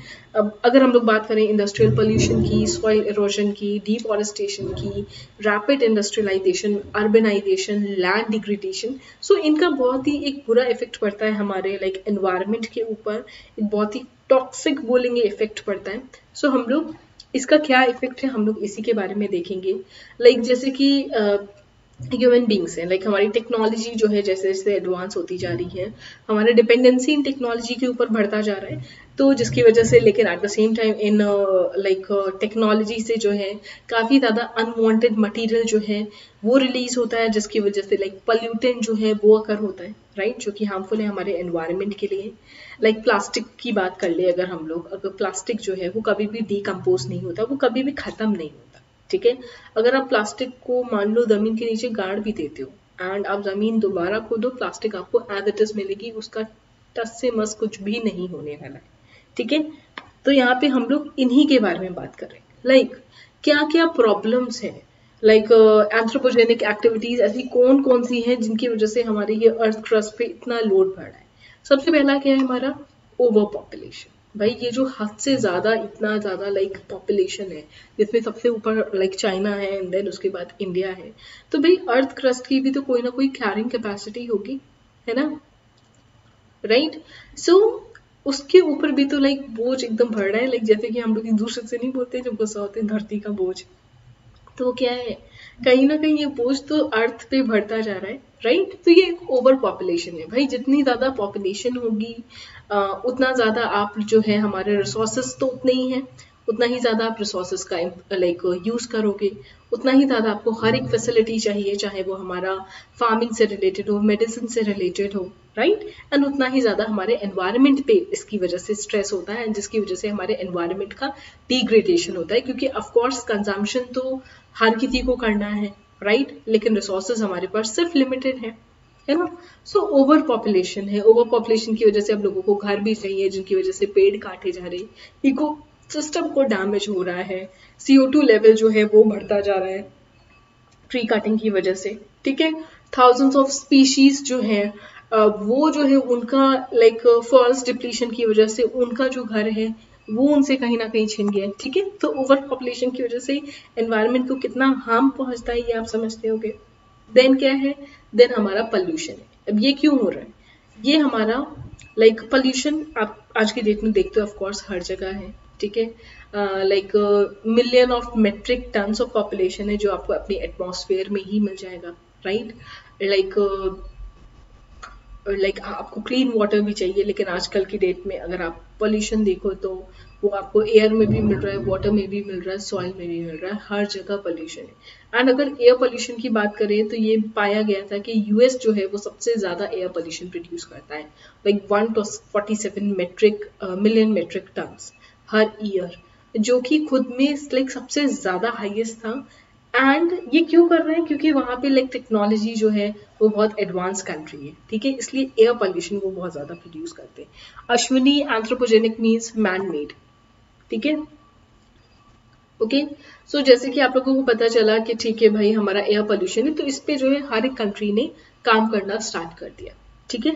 अब अगर हम लोग बात करें इंडस्ट्रियल पोल्यूशन की, सॉइल इरोजन की, डिफॉरेस्टेशन की, rapid industrialisation, urbanisation, land degradation, so इनका बहुत ही एक बुरा इफेक्ट पड़ता है हमारे लाइक एनवायरनमेंट के ऊपर, एक बहुत ही टॉक्सिक बोलेंगे इफेक्ट पड़ता है। सो so, हम लोग इसका क्या इफेक्ट है, हम लोग इसी के बारे में देखेंगे। लाइक like, जैसे कि ह्यूमन uh, बींग्स हैं, लाइक like, हमारी टेक्नोलॉजी जो है जैसे जैसे एडवांस होती जा रही है, हमारा डिपेंडेंसी इन टेक्नोलॉजी के ऊपर बढ़ता जा रहा है, तो जिसकी वजह से, लेकिन एट द सेम टाइम इन लाइक टेक्नोलॉजी से जो है काफ़ी ज़्यादा अनवांटेड मटेरियल जो है वो रिलीज़ होता है, जिसकी वजह से लाइक पल्यूटेंट जो है वो अकर होता है, राइट right? जो कि हार्मफुल है हमारे एनवायरनमेंट के लिए। लाइक like, प्लास्टिक की बात कर ले अगर हम लोग, अगर प्लास्टिक जो है वो कभी भी डिकम्पोज नहीं होता, वो कभी भी ख़त्म नहीं होता। ठीक है, अगर आप प्लास्टिक को मान लो ज़मीन के नीचे गाड़ भी देते हो एंड आप ज़मीन दोबारा खोदो, प्लास्टिक आपको एज इट इज़ मिलेगी, उसका टस से मस कुछ भी नहीं होने वाला है। ठीक है, तो यहाँ पे हम लोग इन्हीं के बारे में बात कर रहे हैं, लाइक क्या क्या प्रॉब्लम्स हैं, लाइक एंथ्रोपोजेनिक एक्टिविटीज ऐसी कौन कौन सी हैं जिनकी वजह से हमारे ये अर्थ क्रस्ट पे इतना लोड बढ़ रहा है। सबसे पहला क्या है हमारा, ओवर पॉपुलेशन। भाई ये जो हद से ज़्यादा इतना ज़्यादा लाइक पॉपुलेशन है, जिसमें सबसे ऊपर लाइक चाइना है एंड देन उसके बाद इंडिया है, तो भाई अर्थ क्रस्ट की भी तो कोई ना कोई कैरिंग कैपेसिटी होगी, है ना, राइट right? सो so, उसके ऊपर भी तो लाइक बोझ एकदम भर रहा है। लाइक जैसे कि हम लोग एक दूसरे से नहीं बोलते जब गुस्सा होते हैं, धरती का बोझ, तो क्या है कहीं ना कहीं ये बोझ तो अर्थ पे बढ़ता जा रहा है, राइट। तो ये एक ओवर पॉपुलेशन है। भाई जितनी ज़्यादा पॉपुलेशन होगी उतना ज़्यादा आप जो है हमारे रिसोर्सेज तो उतने ही हैं, उतना ही ज़्यादा आप रिसोर्सेज का लाइक यूज़ करोगे, उतना ही ज़्यादा आपको हर एक फैसिलिटी चाहिए, चाहे वो हमारा फार्मिंग से रिलेटेड हो, मेडिसिन से रिलेटेड हो, राइट एंड उतना ही ज़्यादा हमारे एनवायरनमेंट पे इसकी वजह से स्ट्रेस होता है, जिसकी वजह से हमारे एनवायरनमेंट का डिग्रेडेशन होता है, क्योंकि ऑफकोर्स कंजम्पशन तो हर किसी को करना है, राइट right? लेकिन रिसोर्सेज हमारे पास सिर्फ लिमिटेड है, है ना। सो ओवर पॉपुलेशन है, ओवर पॉपुलेशन की वजह से अब लोगों को घर भी चाहिए, जिनकी वजह से पेड़ काटे जा रहे, इको सिस्टम को डैमेज हो रहा है, सी ओ टू लेवल जो है वो बढ़ता जा रहा है ट्री कटिंग की वजह से। ठीक है, थाउजेंड्स ऑफ स्पीशीज जो है वो जो है उनका लाइक फॉरेस्ट डिप्लीशन की वजह से उनका जो घर है वो उनसे कहीं ना कहीं छिन गया है। ठीक है, तो ओवर पॉपुलेशन की वजह से एनवायरनमेंट को कितना हार्म पहुंचता है ये आप समझते होंगे। देन क्या है, देन हमारा पॉल्यूशन है। अब ये क्यों हो रहा है, ये हमारा लाइक पॉल्यूशन आप आज की डेट में देखते हो, ऑफकोर्स हर जगह है। ठीक है, like million of metric tons of population है जो आपको अपनी एटमॉस्फेयर में ही मिल जाएगा, राइट लाइक लाइक आपको क्लीन वाटर भी चाहिए, लेकिन आजकल की डेट में अगर आप पॉल्यूशन देखो तो वो आपको एयर में भी मिल रहा है, वाटर में भी मिल रहा है, सॉइल में भी मिल रहा है, हर जगह पॉल्यूशन है। एंड अगर एयर पॉल्यूशन की बात करें तो ये पाया गया था कि यूएस जो है वो सबसे ज़्यादा एयर पॉल्यूशन प्रोड्यूस करता है, like one two forty seven metric million metric tons हर ईयर, जो कि खुद में लाइक सबसे ज़्यादा हाईएस्ट था। एंड ये क्यों कर रहे हैं, क्योंकि वहाँ पे लाइक टेक्नोलॉजी जो है वो बहुत एडवांस कंट्री है। ठीक है, इसलिए एयर पॉल्यूशन वो बहुत ज़्यादा प्रोड्यूस करते हैं। Ashwini, एंथ्रोपोजेनिक means man made. ठीक है, ओके, सो जैसे कि आप लोगों को पता चला कि ठीक है भाई हमारा एयर पॉल्यूशन है, तो इस पर जो है हर एक कंट्री ने काम करना स्टार्ट कर दिया। ठीक है,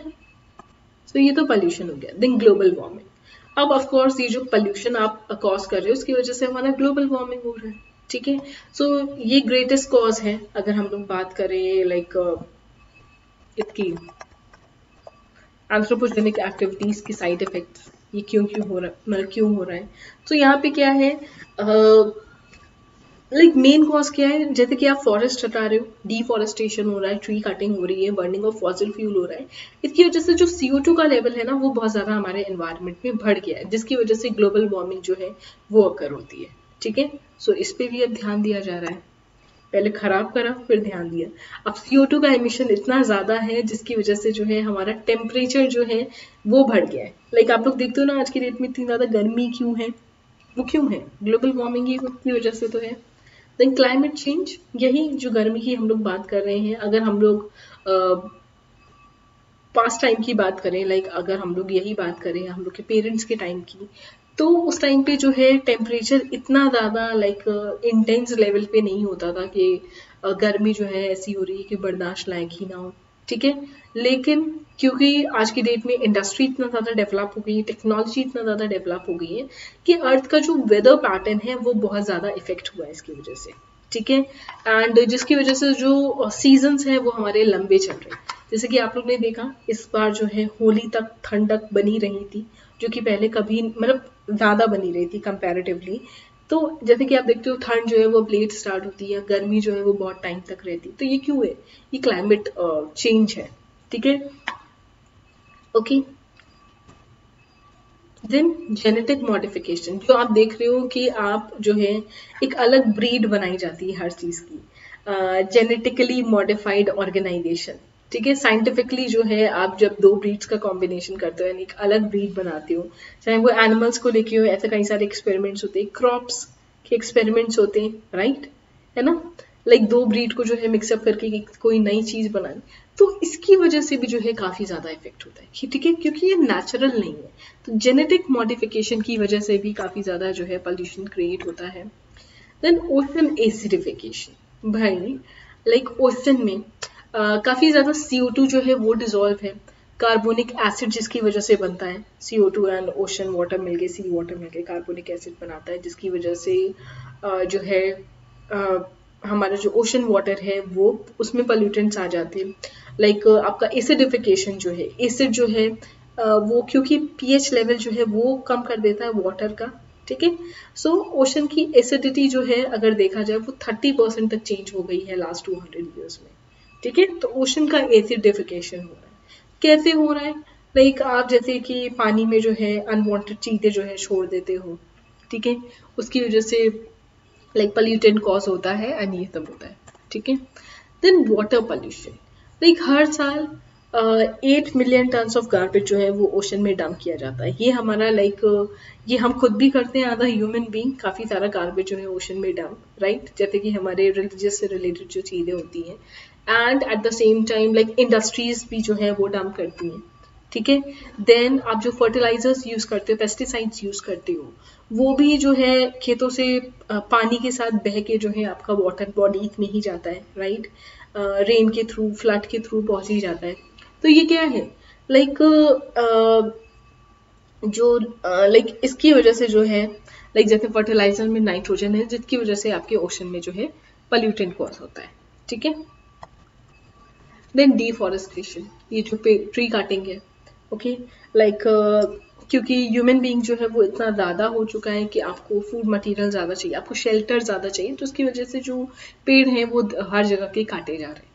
सो ये तो पॉल्यूशन हो गया। Then global warming. अब ऑफ कोर्स ये जो पोल्यूशन आप कॉज कर रहे हो उसकी वजह से हमारा ग्लोबल वार्मिंग हो रहा है। ठीक है, सो ये ग्रेटेस्ट कॉज है अगर हम लोग बात करें लाइक इसकी एंथ्रोपोजेनिक एक्टिविटीज की साइड इफेक्ट, ये क्यों क्यों हो रहा मतलब क्यों हो रहा है। तो so, यहाँ पे क्या है, लाइक मेन कॉज क्या है, जैसे कि आप फॉरेस्ट हटा रहे हो, डिफॉरेस्टेशन हो रहा है, ट्री कटिंग हो रही है, बर्निंग ऑफ फॉसिल फ्यूल हो रहा है, इसकी वजह से जो सी ओ टू का लेवल है ना वो बहुत ज़्यादा हमारे एनवायरनमेंट में बढ़ गया है, जिसकी वजह से ग्लोबल वार्मिंग जो है वो अकर होती है। ठीक है, सो इस पर भी अब ध्यान दिया जा रहा है, पहले ख़राब करा फिर ध्यान दिया। अब सी ओ टू का एमिशन इतना ज़्यादा है जिसकी वजह से जो है हमारा टेम्परेचर जो है वो बढ़ गया है। लाइक आप लोग देखते हो ना आज की डेट में इतनी ज़्यादा गर्मी क्यों है, वो क्यों है, ग्लोबल वार्मिंग ही उसकी वजह से तो है। देन क्लाइमेट चेंज, यही जो गर्मी की हम लोग बात कर रहे हैं, अगर हम लोग आ, पास्ट टाइम की बात करें, लाइक अगर हम लोग यही बात करें हम लोग के पेरेंट्स के टाइम की, तो उस टाइम पे जो है टेम्परेचर इतना ज़्यादा लाइक इंटेंस लेवल पे नहीं होता था कि गर्मी जो है ऐसी हो रही है कि बर्दाश्त लायक ही ना हो। ठीक है, लेकिन क्योंकि आज की डेट में इंडस्ट्री इतना ज़्यादा डेवलप हो गई है, टेक्नोलॉजी इतना ज़्यादा डेवलप हो गई है कि अर्थ का जो वेदर पैटर्न है वो बहुत ज़्यादा इफेक्ट हुआ है इसकी वजह से। ठीक है, एंड जिसकी वजह से जो सीजन्स हैं वो हमारे लंबे चल रहे हैं। जैसे कि आप लोग ने देखा इस बार जो है होली तक ठंडक बनी रही थी, जो कि पहले कभी मतलब ज़्यादा बनी रही थी कंपेरेटिवली। तो जैसे कि आप देखते हो ठंड जो है वो लेट स्टार्ट होती है, गर्मी जो है वो बहुत टाइम तक रहती है। तो ये क्यों है, ये क्लाइमेट चेंज है। ठीक है, ओके। देन जेनेटिक मॉडिफिकेशन, जो आप देख रहे हो कि आप जो है एक अलग ब्रीड बनाई जाती है हर चीज़ की, जेनेटिकली मॉडिफाइड ऑर्गेनाइजेशन। ठीक है, साइंटिफिकली जो है आप जब दो ब्रीड्स का कॉम्बिनेशन करते हो यानी एक अलग ब्रीड बनाते हो, चाहे वो एनिमल्स को लेके हो, ऐसे कई सारे एक्सपेरिमेंट्स होते हैं, क्रॉप्स के एक्सपेरिमेंट्स होते हैं, राइट, है ना, लाइक दो ब्रीड को जो है मिक्सअप करके कोई नई चीज़ बनानी, तो इसकी वजह से भी जो है काफ़ी ज़्यादा इफेक्ट होता है। ठीक है, क्योंकि ये नेचुरल नहीं है, तो जेनेटिक मॉडिफिकेशन की वजह से भी काफ़ी ज़्यादा जो है पॉल्यूशन क्रिएट होता है। देन ओशन एसिडिफिकेशन, भाई लाइक ओशन में Uh, काफ़ी ज़्यादा सी ओ टू जो है वो डिज़ोल्व है, कार्बोनिक एसिड जिसकी वजह से बनता है, C O two and ocean water मिल के, सी वाटर मिल के कार्बोनिक एसिड बनाता है, जिसकी वजह से uh, जो है uh, हमारा जो ओशन वाटर है वो उसमें पोल्यूटेंट्स आ जाते हैं। लाइक like, uh, आपका एसिडिफिकेशन जो है, एसिड जो है uh, वो क्योंकि पीएच लेवल जो है वो कम कर देता है वाटर का। ठीक है, सो ओशन की एसिडिटी जो है अगर देखा जाए वो थर्टी परसेंट तक चेंज हो गई है लास्ट टू हंड्रेड ईयर्स में। ठीक है, तो ओशन का एसिडिफिकेशन हो रहा है, कैसे हो रहा है, लाइक आप जैसे कि पानी में जो है अनवांटेड चीज़ें जो है छोड़ देते हो, ठीक है, उसकी वजह से लाइक पॉल्यूटेंट कॉज होता है एंड ये सब होता है। ठीक है, देन वाटर पॉल्यूशन, लाइक हर साल eight million tons of garbage जो है वो ओशन में डंप किया जाता है। ये हमारा लाइक like, ये हम खुद भी करते हैं, आधा ह्यूमन बीइंग काफ़ी सारा गार्बेज जो है ओशन में डंप, राइट, जैसे कि हमारे रिलीजियस से रिलेटेड जो चीज़ें होती हैं, and at the same time like industries भी जो है वो डंप करती हैं। ठीक है, देन आप जो फर्टिलाइजर्स यूज़ करते हो, पेस्टिसाइड्स यूज़ करते हो, वो भी जो है खेतों से पानी के साथ बह के जो है आपका वाटर बॉडीज में ही जाता है, राइट, रेन के थ्रू, फ्लड के थ्रू पहुँच ही जाता है। तो ये क्या है, लाइक जो लाइक इसकी वजह से जो है लाइक जैसे फर्टिलाइजर में नाइट्रोजन है जिसकी वजह से आपके ओशन में जो है पॉल्यूटेंट कॉज होता है। ठीक है, देन डिफॉरेस्टेशन, ये जो ट्री काटिंग है, ओके, लाइक क्योंकि ह्यूमन बीइंग जो है वो इतना ज़्यादा हो चुका है कि आपको फूड मटेरियल ज़्यादा चाहिए, आपको शेल्टर ज़्यादा चाहिए, तो उसकी वजह से जो पेड़ हैं वो हर जगह के काटे जा रहे हैं।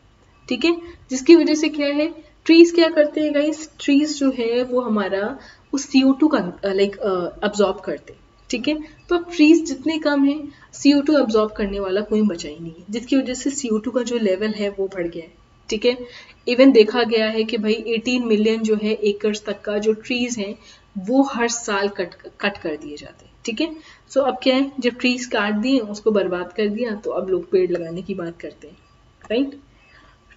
ठीक है, जिसकी वजह से क्या है, ट्रीज़ क्या करते हैं गाइस, ट्रीज़ जो है वो हमारा उस सी ओ टू का लाइक अब्जॉर्ब करते हैं। ठीक है, तो अब ट्रीज जितने कम है सी ओ टू अब्जॉर्ब करने वाला कोई बचा ही नहीं है, जिसकी वजह से सी ओ टू का जो लेवल है वो बढ़ गया है। ठीक है, इवन देखा गया है कि भाई अठारह मिलियन जो है एकर्स तक का जो ट्रीज हैं वो हर साल कट कट कर दिए जाते हैं। ठीक है, सो अब क्या है, जब ट्रीज काट दिए उसको बर्बाद कर दिया तो अब लोग पेड़ लगाने की बात करते हैं, राइट।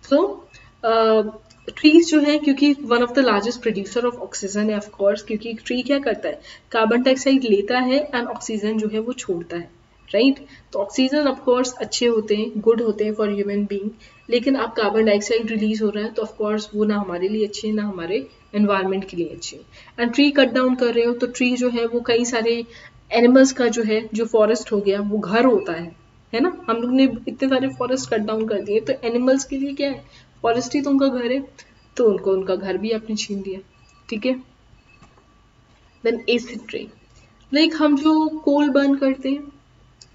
सो ट्रीज जो है क्योंकि one of the largest producer of oxygen है, ऑफ कोर्स, क्योंकि ट्री क्या करता है, कार्बन डाइऑक्साइड लेता है एंड ऑक्सीजन जो है वो छोड़ता है, राइट, तो ऑक्सीजन ऑफ कोर्स अच्छे होते हैं, गुड होते हैं फॉर ह्यूमन बीइंग, लेकिन अब कार्बन डाइऑक्साइड रिलीज हो रहा है तो ऑफ कोर्स वो ना हमारे लिए अच्छे हैं ना हमारे एनवायरनमेंट के लिए अच्छे हैं। एंड ट्री कट डाउन कर रहे हो तो ट्री जो है वो कई सारे एनिमल्स का जो है, जो फॉरेस्ट हो गया वो घर होता है, है ना, हम लोग ने इतने सारे फॉरेस्ट कट डाउन कर दिए तो एनिमल्स के लिए क्या है, फॉरेस्ट ही तो उनका घर है, तो उनको उनका घर भी आपने छीन दिया। ठीक है, देन एसिड रेन, लाइक हम जो कोल बर्न करते हैं,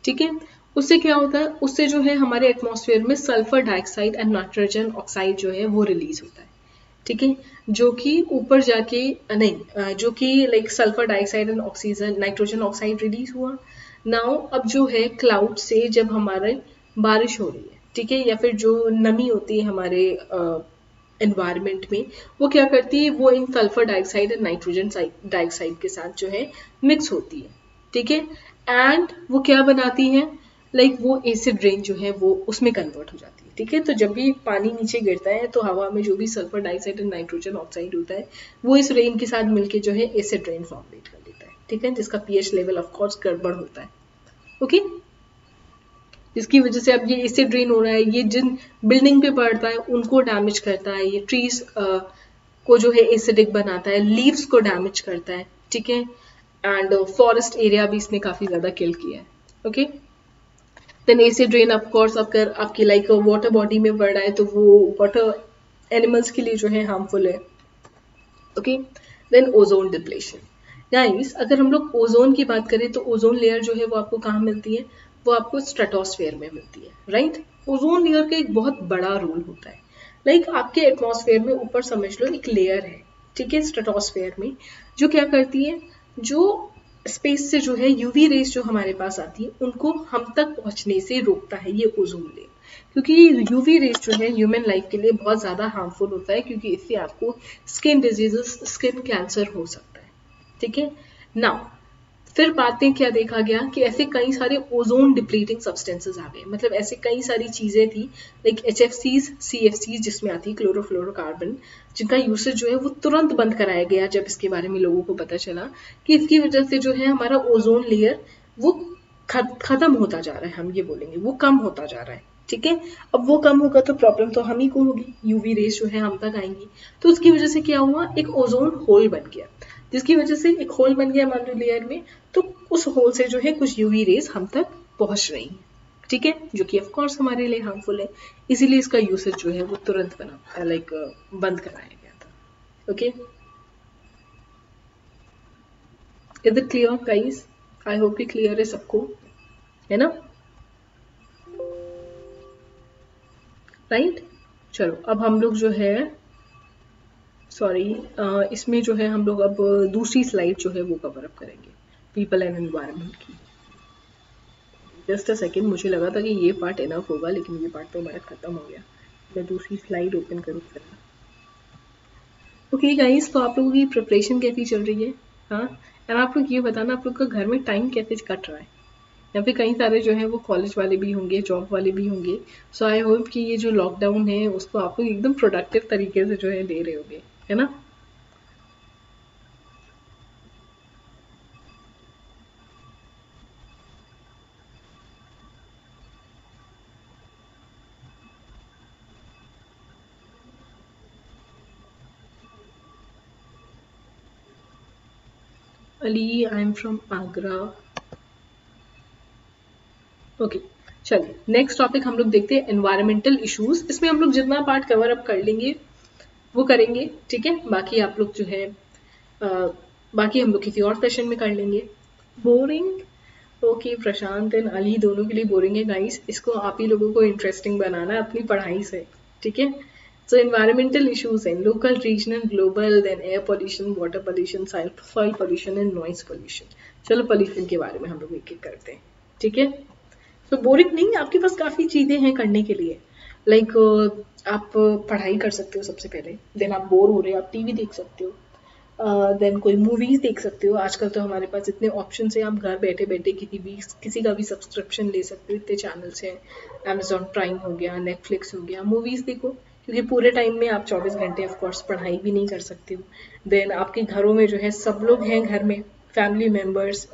ठीक है, उससे क्या होता है, उससे जो है हमारे एटमॉस्फेयर में sulphur dioxide and nitrogen oxide जो है वो रिलीज होता है, ठीक है, जो कि ऊपर जाके नहीं जो कि like sulphur dioxide and oxygen nitrogen oxide release हुआ। नाउ अब जो है क्लाउड से जब हमारे बारिश हो रही है, ठीक है, या फिर जो नमी होती है हमारे एनवायरनमेंट में, वो क्या करती है, वो इन sulphur dioxide and nitrogen dioxide के साथ जो है मिक्स होती है, ठीक है, एंड वो क्या बनाती है, लाइक like, वो एसिड रेन जो है वो उसमें कन्वर्ट हो जाती है, ठीक है। तो जब भी पानी नीचे गिरता है तो हवा में जो भी sulphur dioxide and nitrogen oxide होता है वो इस रेन के साथ मिलके जो है एसिड रेन फॉर्मेट कर देता है, ठीक है, जिसका पीएच लेवल ऑफ कोर्स गड़बड़ होता है, ओके, जिसकी वजह से अब ये एसिड रेन हो रहा है, ये जिन बिल्डिंग पे पड़ता है उनको डैमेज करता है, ये ट्रीज uh, को जो है एसिडिक बनाता है, लीव्स को डैमेज करता है, ठीक है, एंड फॉरेस्ट एरिया भी इसने काफ़ी ज़्यादा किल किया है, okay. Then acid rain of course अगर आपकी लाइक वाटर बॉडी में बढ़ रहा है तो वो वाटर एनिमल्स के लिए जो है हार्मफुल है, okay. Then ozone depletion, guys अगर हम लोग ओजोन की बात करें तो ओजोन लेयर जो है वो आपको कहाँ मिलती है, वो आपको स्ट्रेटोस्फेयर में मिलती है, राइट। ओजोन लेयर का एक बहुत बड़ा रोल होता है, लाइक like, आपके एटमॉस्फेयर में ऊपर समझ लो एक लेयर है, ठीक है, स्ट्रेटोस्फेयर में, जो क्या करती है, जो स्पेस से जो है यूवी रेस जो हमारे पास आती है उनको हम तक पहुंचने से रोकता है ये ओजोन लेयर, क्योंकि यूवी रेस जो है ह्यूमन लाइफ के लिए बहुत ज़्यादा हार्मफुल होता है, क्योंकि इससे आपको स्किन डिजीजेस, स्किन कैंसर हो सकता है, ठीक है। नाउ फिर बातें क्या देखा गया कि ऐसे कई सारे ओजोन डिप्लीटिंग सब्सटेंसेस आ गए, मतलब ऐसे कई सारी चीज़ें थी like H F Cs, C F Cs जिसमें आती है क्लोरोफ्लोरोकार्बन, जिनका यूसेज जो है वो तुरंत बंद कराया गया जब इसके बारे में लोगों को पता चला कि इसकी वजह से जो है हमारा ओजोन लेयर वो ख़त्म होता जा रहा है, हम ये बोलेंगे वो कम होता जा रहा है, ठीक है। अब वो कम होगा तो प्रॉब्लम तो हम ही को होगी, यूवी रेस जो है हम तक आएंगी, तो उसकी वजह से क्या हुआ, एक ओजोन होल बन गया, जिसकी वजह से एक होल बन गया हमारे लेयर में, तो उस होल से जो है कुछ यूवी रेस हम तक पहुंच रही है, ठीक है, जो कि ऑफ कोर्स हमारे लिए हार्मफुल है, इसीलिए इसका यूसेज जो है वो तुरंत बना लाइक बंद कराया गया था, okay. Is it clear guys, I hope कि क्लियर है सबको, है ना, राइट right? चलो अब हम लोग जो है सॉरी uh, इसमें जो है हम लोग अब दूसरी स्लाइड जो है वो कवर अप करेंगे, पीपल एंड एनवायरनमेंट की। जस्ट अ सेकेंड, मुझे लगा था कि ये पार्ट इनफ होगा, लेकिन ये पार्ट तो हमारा खत्म हो गया। मैं दूसरी स्लाइड ओपन करूँ फिर, ओके गाइस। तो आप लोगों की प्रिपरेशन कैसी चल रही है, हाँ, एंड आप लोग ये बताना आप लोग का घर में टाइम कैसे कट रहा है, या फिर कई सारे जो है वो कॉलेज वाले भी होंगे, जॉब वाले भी होंगे, सो आई होप कि ये जो लॉकडाउन है उसको आप लोग एकदम प्रोडक्टिव तरीके से जो है ले रहे होंगे, है ना। Ali, I am from Agra, okay okay, चलिए नेक्स्ट टॉपिक हम लोग देखते हैं एनवायरमेंटल इश्यूज। इसमें हम लोग जितना पार्ट कवर अप कर लेंगे वो करेंगे, ठीक है, बाकी आप लोग जो है आ, बाकी हम लोग किसी और सेशन में कर लेंगे। Boring, okay Prashant and Ali दोनों के लिए बोरिंग है गाइस, इसको आप ही लोगों को इंटरेस्टिंग बनाना है अपनी पढ़ाई से, ठीक है। सो एनवायरमेंटल इश्यूज हैं local, regional, global, then air pollution, water pollution, soil pollution and noise pollution. चलो पोल्यूशन के बारे में हम लोग एक एक करते हैं, ठीक है। तो बोरिंग नहीं, आपके पास काफ़ी चीज़ें हैं करने के लिए, लाइक आप पढ़ाई कर सकते हो सबसे पहले, देन आप बोर हो रहे हो आप टीवी देख सकते हो, देन कोई मूवीज़ देख सकते हो। आजकल तो हमारे पास इतने ऑप्शन हैं, आप घर बैठे बैठे किसी भी किसी का भी सब्सक्रिप्शन ले सकते हो, इतने चैनल्स हैं, अमेजोन प्राइम हो गया, नेटफ्लिक्स हो गया, मूवीज़ देखो, क्योंकि पूरे टाइम में आप चौबीस घंटे ऑफकोर्स पढ़ाई भी नहीं कर सकते हो। देन आपके घरों में जो है सब लोग हैं, घर में फैमिली मेम्बर्स,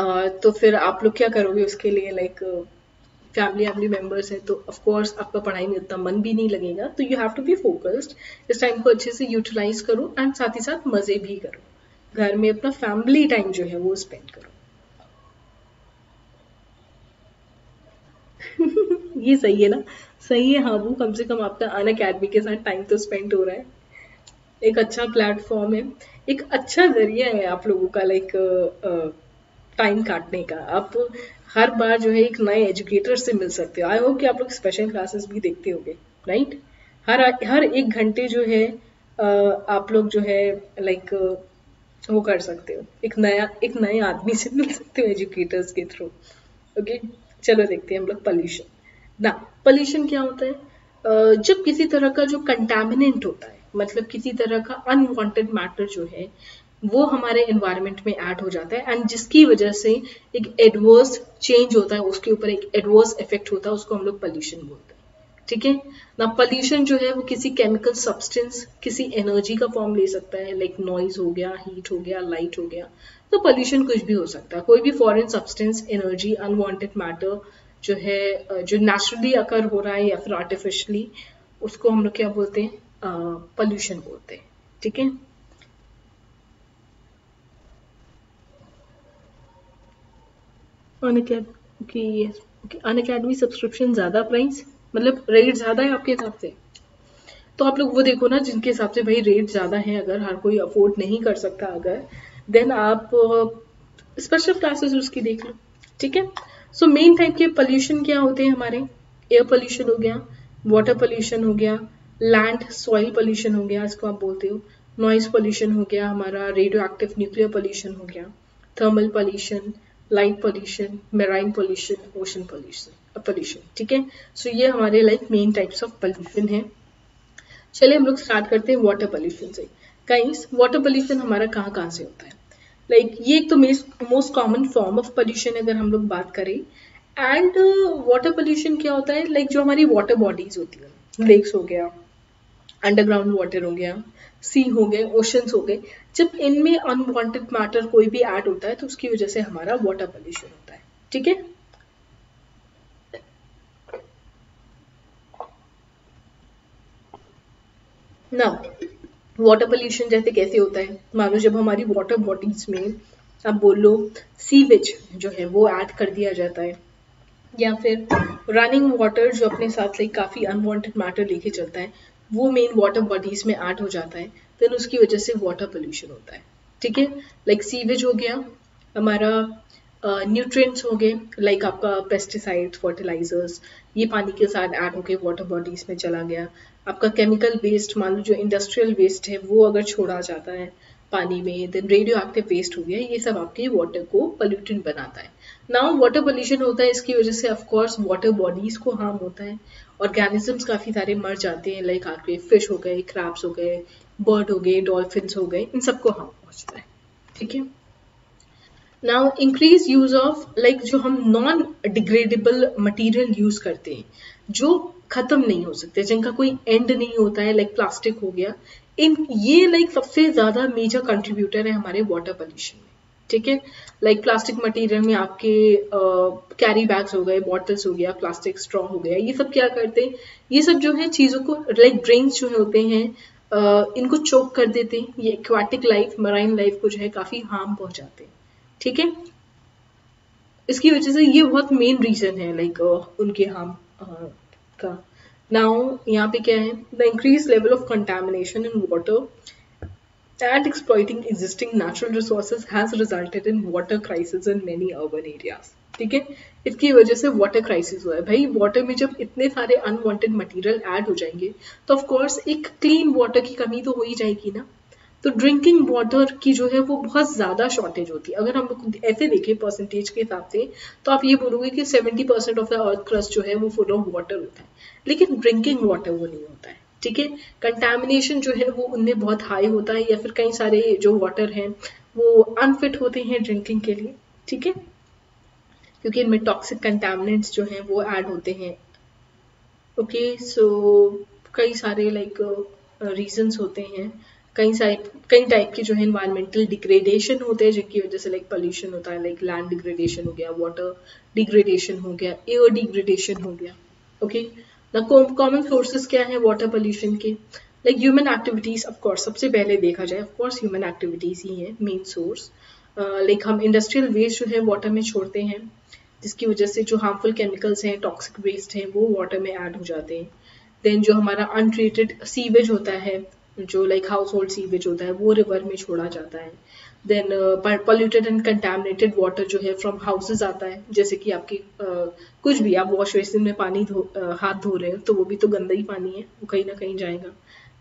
Uh, तो फिर आप लोग क्या करोगे उसके लिए, लाइक फैमिली फैमिली मेम्बर्स हैं तो ऑफकोर्स आपका पढ़ाई में उतना मन भी नहीं लगेगा, तो you have to be focused. इस टाइम को अच्छे से यूटिलाइज करो एंड साथ ही साथ मज़े भी करो, घर में अपना फैमिली टाइम जो है वो स्पेंड करो। ये सही है ना, सही है हाँ, वो कम से कम आपका अनअकैडमी के साथ टाइम तो स्पेंड हो रहा है, एक अच्छा प्लेटफॉर्म है, एक अच्छा जरिया है आप लोगों का लाइक टाइम काटने का। आप हर बार जो है एक नए एजुकेटर से मिल सकते हो। आई होप कि आप लोग स्पेशल क्लासेस भी देखते होंगे, राइट। हर हर एक घंटे जो है आप लोग जो है लाइक वो कर सकते हो, एक नया एक नए आदमी से मिल सकते हो एजुकेटर्स के थ्रू। ओके, चलो देखते हैं हम लोग पॉल्यूशन ना। पॉल्यूशन क्या होता है? जब किसी तरह का जो कंटामिनेंट होता है, मतलब किसी तरह का अनवांटेड मैटर जो है वो हमारे एनवायरनमेंट में ऐड हो जाता है, एंड जिसकी वजह से एक एडवर्स चेंज होता है, उसके ऊपर एक एडवर्स इफेक्ट होता है, उसको हम लोग पॉल्यूशन बोलते हैं, ठीक है ना। पॉल्यूशन जो है वो किसी केमिकल सब्सटेंस, किसी एनर्जी का फॉर्म ले सकता है, लाइक नॉइज हो गया, हीट हो गया, लाइट हो गया। तो पॉल्यूशन कुछ भी हो सकता है, कोई भी foreign substance, energy, unwanted matter जो है जो नेचुरली अकर हो रहा है या फिर आर्टिफिशियली, उसको हम लोग क्या बोलते हैं? पॉल्यूशन बोलते हैं, ठीक है। अनअकैडमी सब्सक्रिप्शन ज्यादा प्राइस, मतलब रेट ज्यादा है आपके हिसाब से, तो आप लोग वो देखो ना जिनके हिसाब से भाई रेट ज्यादा है। अगर हर कोई अफोर्ड नहीं कर सकता, अगर देन आप स्पेशल क्लासेस उसकी देख लो, ठीक है। सो मेन टाइप के पॉल्यूशन क्या होते हैं हमारे? एयर पॉल्यूशन हो गया, वाटर पॉल्यूशन हो गया, लैंड सॉइल पॉल्यूशन हो गया, इसको आप बोलते हो, नॉइज पॉल्यूशन हो गया हमारा, रेडियो एक्टिव न्यूक्लियर पॉल्यूशन हो गया, thermal pollution, light pollution, marine pollution, ocean pollution pollution ठीक है। सो ये हमारे like main types of pollution है। चलिए हम लोग स्टार्ट करते हैं वाटर पॉल्यूशन से। गाइस, वाटर पॉल्यूशन हमारा कहाँ कहाँ से होता है? लाइक like, ये एक तो most common form of pollution अगर हम लोग बात करें। एंड वाटर पॉल्यूशन क्या होता है? लाइक like, जो हमारी वाटर बॉडीज होती है, लेक्स हो गया, अंडरग्राउंड वाटर हो गया, सी हो गए, ओशंस हो गए, जब इनमें अनवांटेड मैटर कोई भी ऐड होता है तो उसकी वजह से हमारा वाटर पॉल्यूशन होता है, ठीक है। नाउ वाटर पॉल्यूशन जैसे कैसे होता है? मानो जब हमारी वाटर बॉडीज में आप बोल लो सीवेज जो है वो ऐड कर दिया जाता है, या फिर रनिंग वाटर जो अपने साथ लाइक काफी अनवांटेड मैटर लेके चलता है वो मेन वाटर बॉडीज में ऐड हो जाता है, देन उसकी वजह से वाटर पोल्यूशन होता है, ठीक है। लाइक सीवेज हो गया हमारा, न्यूट्रिएंट्स uh, हो गए, लाइक आपका पेस्टिसाइड्स, फर्टिलाइजर्स, ये पानी के साथ ऐड होके वाटर बॉडीज में चला गया। आपका केमिकल वेस्ट, मान लो जो इंडस्ट्रियल वेस्ट है वो अगर छोड़ा जाता है पानी में, देन रेडियो एक्टिव वेस्ट हो गया, ये सब आपके वाटर को पोल्यूटेंट बनाता है। नाउ वाटर पोल्यूशन होता है, इसकी वजह से ऑफकोर्स वाटर बॉडीज को हार्म होता है, ऑर्गेनिजम्स काफ़ी सारे मर जाते हैं, लाइक आपके फिश हो गए, क्रैब्स हो गए, बर्ड हो गए, डॉल्फिन्स हो गए, इन सबको हार्म पहुँचता है, ठीक है। Now increase use of like जो हम नॉन डिग्रेडेबल मटीरियल यूज करते हैं, जो खत्म नहीं हो सकते, जिनका कोई एंड नहीं होता है, लाइक प्लास्टिक हो गया, इन ये लाइक सबसे ज़्यादा मेजर कंट्रीब्यूटर है हमारे वाटर पोल्यूशन में, ठीक है। लाइक प्लास्टिक मटेरियल में आपके कैरी uh, बैग्स हो गए, बॉटल्स हो गया, प्लास्टिक स्ट्रॉ हो गया, ये सब क्या करते हैं? ये सब जो है चीज़ों को लाइक ड्रेन्स जो होते हैं uh, इनको चोक कर देते हैं, ये एक्वाटिक लाइफ, मराइन लाइफ को जो है काफ़ी हार्म पहुंचाते हैं, ठीक है। इसकी वजह से ये बहुत मेन रीज़न है लाइक uh, उनके हार्म uh, का। नाउ यहाँ पे क्या है? The increase level of contamination in water and exploiting existing natural resources has resulted in water crisis in many urban areas, ठीक है। इसकी वजह से वाटर क्राइसिस हुआ है भाई। वाटर में जब इतने सारे अनवांटेड मटेरियल ऐड हो जाएंगे तो ऑफ कोर्स एक क्लीन वाटर की कमी तो हो ही जाएगी ना। तो ड्रिंकिंग वाटर की जो है वो बहुत ज़्यादा शॉर्टेज होती है। अगर हम ऐसे देखें परसेंटेज के हिसाब से तो आप ये बोलोगे कि seventy percent of the earth crust जो है वो फुल ऑफ वाटर होता है, लेकिन ड्रिंकिंग वाटर वो नहीं होता है, ठीक है। कंटामिनेशन जो है वो उनमें बहुत हाई होता है, या फिर कई सारे जो वाटर हैं वो अनफिट होते हैं ड्रिंकिंग के लिए, ठीक है, क्योंकि इनमें टॉक्सिक कंटामिनेंट्स जो हैं वो ऐड होते हैं। ओके, सो कई सारे लाइक रीजंस होते हैं, कई सारे कई टाइप के जो है इन्वायरमेंटल डिग्रेडेशन होते हैं जिनकी वजह से लाइक पॉल्यूशन होता है। लाइक लैंड डिग्रेडेशन हो गया, वाटर डिग्रेडेशन हो गया, एयर डिग्रेडेशन हो गया। ओके, कॉमन सोर्सेज क्या है वाटर पोल्यूशन के? Like human activities, of course सबसे पहले देखा जाए ऑफ कोर्स ह्यूमन एक्टिविटीज ही है मेन सोर्स। लाइक हम इंडस्ट्रियल वेस्ट जो है वाटर में छोड़ते हैं, जिसकी वजह से जो हार्मफुल केमिकल्स हैं, टॉक्सिक वेस्ट हैं वो वाटर में ऐड हो जाते हैं। देन जो हमारा अनट्रीटेड सीवेज होता है, जो लाइक हाउस होल्ड सीवेज होता है वो रिवर में छोड़ा जाता है। Then polluted and contaminated water जो है फ्रॉम हाउसेज आता है, जैसे कि आपकी uh, कुछ भी आप वॉश बेसिन में पानी धो uh, हाथ धो रहे हो तो वो भी तो गंदा ही पानी है, वो कहीं ना कहीं जाएगा।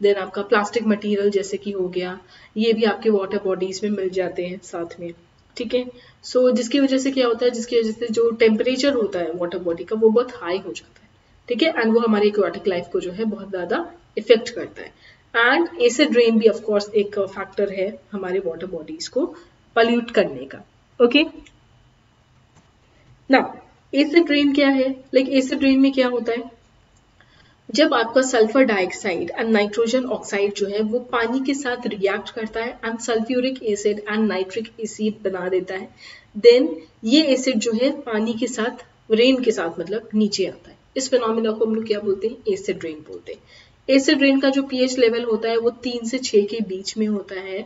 देन आपका प्लास्टिक मटेरियल जैसे कि हो गया, ये भी आपके वाटर बॉडीज में मिल जाते हैं साथ में, ठीक है। सो जिसकी वजह से क्या होता है, जिसकी वजह से जो टेम्परेचर होता है वाटर बॉडी का वो बहुत हाई हो जाता है, ठीक है, एंड वो हमारी एक्वाटिक लाइफ को जो है बहुत ज़्यादा इफेक्ट करता है। एंड एसिड रेन भी ऑफकोर्स एक फैक्टर है हमारे वाटर बॉडीज को पल्यूट करने का, ओके। नाउ एसिड रेन क्या है, लाइक एसिड रेन में क्या होता है, जब आपका sulphur dioxide and nitrogen oxide जो है वो पानी के साथ रिएक्ट करता है and sulphuric acid and nitric acid बना देता है, देन ये एसिड जो है पानी के साथ, रेन के साथ मतलब नीचे आता है। इस फिनोमिना को हम लोग क्या बोलते हैं, एसिड रेन बोलते हैं। एसिड रेन का जो पीएच लेवल होता है वो तीन से छः के बीच में होता है।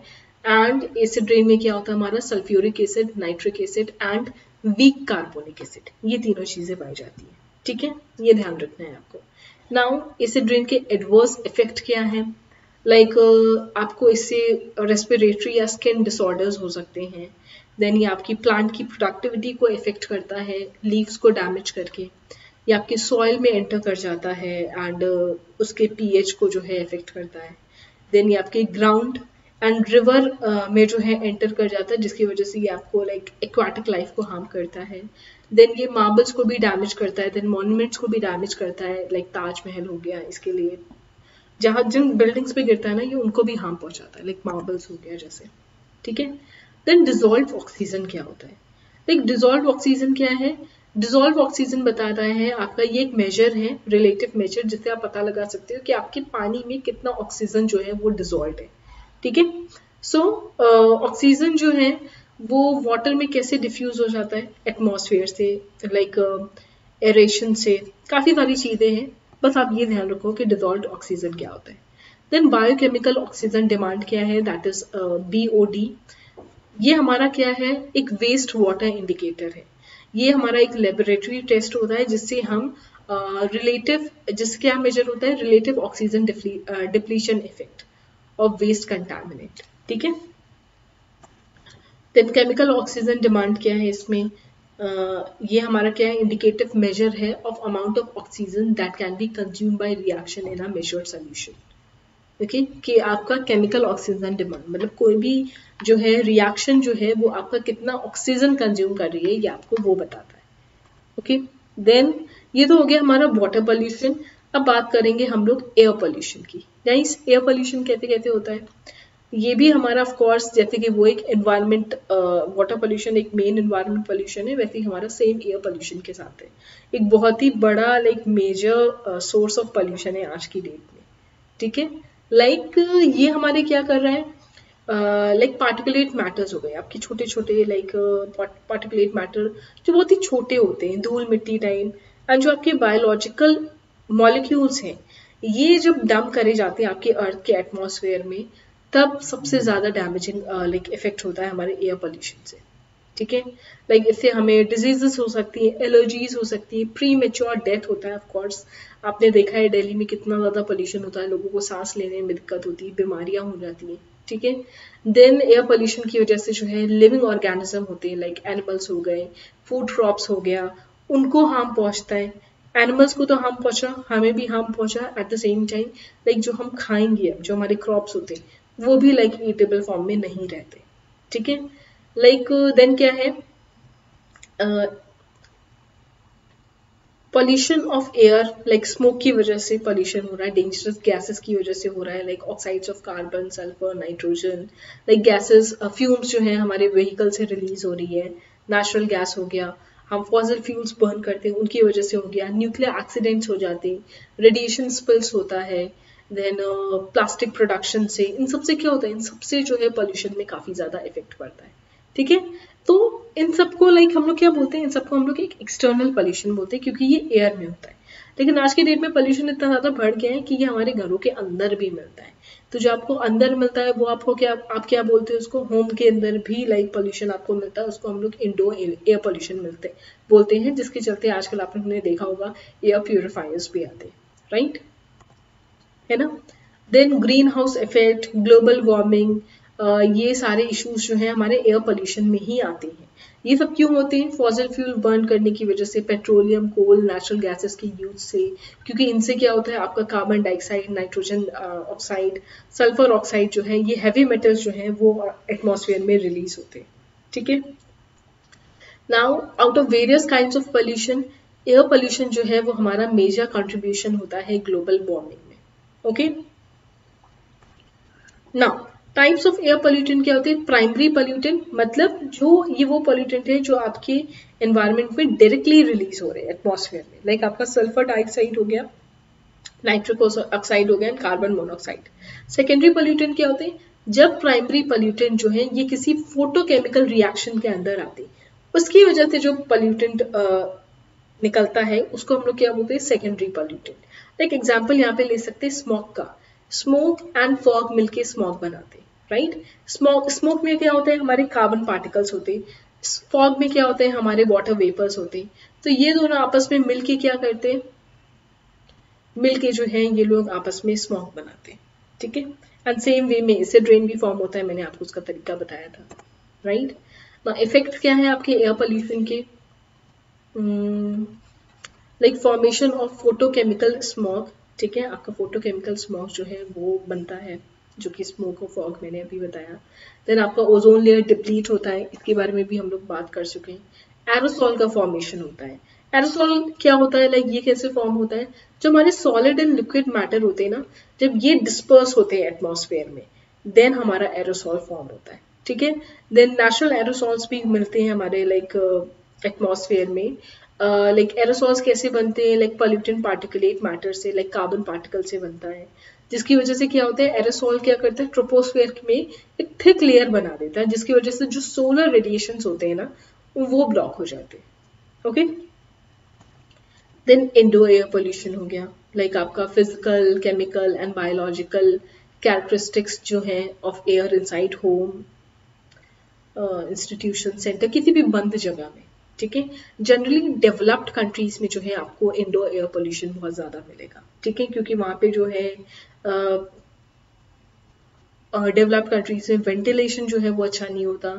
एंड एसिड रेन में क्या होता है, हमारा sulphuric acid, nitric acid and weak carbonic acid, ये तीनों चीज़ें पाई जाती हैं, ठीक है, ये ध्यान रखना है आपको। नाउ एसिड रेन के एडवर्स इफेक्ट क्या हैं, लाइक like, uh, आपको इससे रेस्पिरेटरी या स्किन डिसऑर्डर्स हो सकते हैं। देन ये आपकी प्लांट की प्रोडक्टिविटी को इफेक्ट करता है लीव्स को डैमेज करके, ये आपके सॉइल में एंटर कर जाता है एंड uh, उसके पीएच को जो है इफेक्ट करता है। देन ये आपके ग्राउंड एंड रिवर uh, में जो है एंटर कर जाता है, जिसकी वजह से ये आपको लाइक एक्वाटिक लाइफ को हार्म करता है। देन ये मार्बल्स को भी डैमेज करता है, देन मॉन्यूमेंट्स को भी डैमेज करता है, लाइक like ताजमहल हो गया, इसके लिए जहाँ जिन बिल्डिंग्स पे गिरता है ना ये उनको भी हार्म पहुँचाता है, लाइक like मार्बल्स हो गया जैसे, ठीक है। देन डिजोल्व ऑक्सीजन क्या होता है, लाइक डिजोल्व ऑक्सीजन क्या है, डिजोल्व ऑक्सीजन बताता है आपका, ये एक मेजर है, रिलेटिव मेजर, जिससे आप पता लगा सकते हो कि आपके पानी में कितना ऑक्सीजन जो है वो डिजोल्व है, ठीक है। सो ऑक्सीजन जो है वो वाटर में कैसे डिफ्यूज़ हो जाता है, एटमॉस्फेयर से, लाइक एरेशन से, काफ़ी सारी चीज़ें हैं, बस आप ये ध्यान रखो कि डिजॉल्व्ड ऑक्सीजन क्या होता है। देन बायोकेमिकल ऑक्सीजन डिमांड क्या है, that is B O D. ये हमारा क्या है, एक वेस्ट वाटर इंडिकेटर है, ये हमारा एक लेबोरेटरी टेस्ट होता है जिससे हम रिलेटिव uh, जिससे क्या मेजर होता है, relative oxygen depletion effect of waste contaminant, ठीक है। देन केमिकल ऑक्सीजन डिमांड क्या है, इसमें uh, ये हमारा क्या है, इंडिकेटिव मेजर है of amount of oxygen that can be consume by reaction in a measured solution, okay, कि आपका केमिकल ऑक्सीजन डिमांड मतलब कोई भी जो है रिएक्शन जो है वो आपका कितना ऑक्सीजन कंज्यूम कर रही है, ये आपको वो बताता है, ओके। okay? देन ये तो हो गया हमारा वाटर पॉल्यूशन। अब बात करेंगे हम लोग एयर पॉल्यूशन की, यानी एयर पॉल्यूशन कहते कहते होता है, ये भी हमारा ऑफ कोर्स जैसे कि वो एक एनवायरनमेंट, वाटर पोल्यूशन एक मेन एनवायरनमेंट पोल्यूशन है, वैसे ही हमारा सेम एयर पोल्यूशन के साथ है, एक बहुत ही बड़ा like major source of pollution है आज की डेट में, ठीक है। लाइक ये हमारे क्या कर रहा है, लाइक पार्टिकुलेट मैटर्स हो गए आपके, छोटे छोटे लाइक पार्टिकुलेट मैटर जो बहुत ही छोटे होते हैं, धूल मिट्टी टाइम, एंड जो आपके बायोलॉजिकल मॉलिक्यूल्स हैं ये जब डंप करे जाते हैं आपके अर्थ के एटमॉस्फेयर में, तब सबसे ज़्यादा डैमेजिंग लाइक इफेक्ट होता है हमारे एयर पोल्यूशन से, ठीक है। लाइक इससे हमें डिजीजेस हो सकती है, एलर्जीज हो सकती है, प्री मेच्योर डेथ होता है ऑफ कोर्स। आपने देखा है दिल्ली में कितना ज़्यादा पोल्यूशन होता है, लोगों को सांस लेने में दिक्कत होती है, बीमारियां हो जाती हैं, ठीक है। देन एयर पोल्यूशन की वजह से जो है लिविंग ऑर्गेनिज्म होते हैं, लाइक एनिमल्स हो गए, फूड क्रॉप्स हो गया, उनको हार्म पहुँचता है। एनिमल्स को तो हार्म पहुँचा, हमें भी हार्म पहुँचा, at the same time like जो हम खाएंगे जो हमारे क्रॉप्स होते हैं वो भी लाइक ईटेबल फॉर्म में नहीं रहते, ठीक है। लाइक देन क्या है, pollution of air, like smoke की वजह से पॉल्यूशन हो रहा है, डेंजरस गैसेस की वजह से हो रहा है, like oxides of carbon, sulphur, nitrogen, like gases fumes जो है हमारे व्हीकल से रिलीज हो रही है, नेचुरल गैस हो गया, हम फॉसिल फ्यूल्स बर्न करते हैं उनकी वजह से हो गया, न्यूक्लियर एक्सीडेंट्स हो जाते हैं, रेडिएशन स्पिल्स होता है, देन प्लास्टिक प्रोडक्शन से, इन सब से क्या होता है, इन सब से जो है पोल्यूशन में काफ़ी ज़्यादा इफेक्ट पड़ता है, ठीक है। तो इन सबको लाइक हम लोग क्या बोलते हैं, इन सबको हम लोग एक एक्सटर्नल पोल्यूशन बोलते हैं, क्योंकि ये एयर में होता है। लेकिन आज के डेट में पोल्यूशन इतना ज़्यादा बढ़ गया है कि ये हमारे घरों के अंदर भी मिलता है, तो जो आपको अंदर मिलता है वो आपको क्या, आप क्या बोलते हो उसको, होम के अंदर भी लाइक पोल्यूशन आपको मिलता है, उसको हम लोग इंडोर एयर पोल्यूशन मिलते बोलते हैं, जिसके चलते आजकल आपने देखा होगा एयर प्योरीफायर्स भी आते हैं, राइट, है ना। Then green house effect, global warming ये सारे इश्यूज जो हैं हमारे एयर पोल्यूशन में ही आते हैं। ये सब क्यों होते हैं? फॉसिल फ्यूल बर्न करने की वजह से, पेट्रोलियम, कोल, नेचुरल गैसेस के यूज से, क्योंकि इनसे क्या होता है आपका carbon dioxide, nitrogen oxide, sulphur oxide जो है, ये हैवी मेटल्स जो हैं वो एटमॉस्फेयर में रिलीज होते हैं। ठीक है, now out of various kinds of pollution, air pollution जो है वो हमारा मेजर कंट्रीब्यूशन होता है ग्लोबल वार्मिंग में। Okay, now types of air pollutant क्या होते हैं? प्राइमरी पोल्यूटेंट मतलब जो ये वो पोल्यूटेंट है जो आपके एनवायरनमेंट में डायरेक्टली रिलीज हो रहे हैं एटमॉस्फेयर में, लाइक like आपका सल्फर डाइऑक्साइड हो गया, नाइट्रिक ऑक्साइड हो गया and carbon monoxide. Secondary pollutant क्या होते हैं? जब प्राइमरी पोल्यूटेंट जो है ये किसी फोटोकेमिकल रिएक्शन के अंदर आते, उसकी वजह से जो पोल्यूटेंट निकलता है उसको हम लोग क्या बोलते हैं? Secondary pollutant. लाइक एग्जाम्पल यहाँ पे ले सकते हैं स्मोक का, स्मोक एंड फॉग मिलके स्मोक बनाते, राइट। स्मोक स्मोक में क्या होता है? हमारे कार्बन पार्टिकल्स होते, फॉग में क्या होते हैं? हमारे वाटर वेपर्स होते। तो ये दोनों आपस में मिलके क्या करते हैं? मिलके जो है ये लोग आपस में स्मोक बनाते, ठीक है। एंड सेम वे में इससे ड्रेन भी फॉर्म होता है, मैंने आपको उसका तरीका बताया था, राइट। ना इफेक्ट क्या है आपके एयर पोल्यूशन के? Like formation of photochemical smog, ठीक है, आपका फोटोकेमिकल स्मॉग जो है वो बनता है, जो कि स्मोक और फॉग मैंने अभी बताया। देन आपका ओजोन लेयर डिप्लीट होता है, इसके बारे में भी हम लोग बात कर चुके हैं। एरोसॉल का फॉर्मेशन होता है। एरोसॉल क्या होता है? लाइक ये कैसे फॉर्म होता है? जो हमारे सॉलिड एंड लिक्विड मैटर होते हैं ना, जब ये डिस्पर्स होते हैं एटमॉस्फेयर में, देन हमारा एरोसॉल फॉर्म होता है, ठीक है। देन नेचुरल एरोसॉल्स भी मिलते हैं हमारे लाइक एटमॉस्फेयर में। लाइक एरोसॉल्स कैसे बनते हैं? लाइक पॉल्यूटेंट पार्टिकुलेट मैटर से, लाइक कार्बन पार्टिकल से बनता है, जिसकी वजह से क्या होता है? एरोसॉल क्या करता है? ट्रोपोस्फेयर में एक थिक लेयर बना देता है, जिसकी वजह से जो सोलर रेडिएशंस होते हैं ना वो ब्लॉक हो जाते हैं। Okay, then indoor air pollution हो गया, लाइक आपका physical, chemical and biological characteristics जो है of air inside home, institution, centre, किसी भी बंद जगह में, ठीक है। जनरली डेवलप्ड कंट्रीज में जो है आपको इंडोर एयर पोल्यूशन बहुत ज़्यादा मिलेगा, ठीक है, क्योंकि वहाँ पे जो है डेवलप्ड कंट्रीज में वेंटिलेशन जो है वो अच्छा नहीं होता,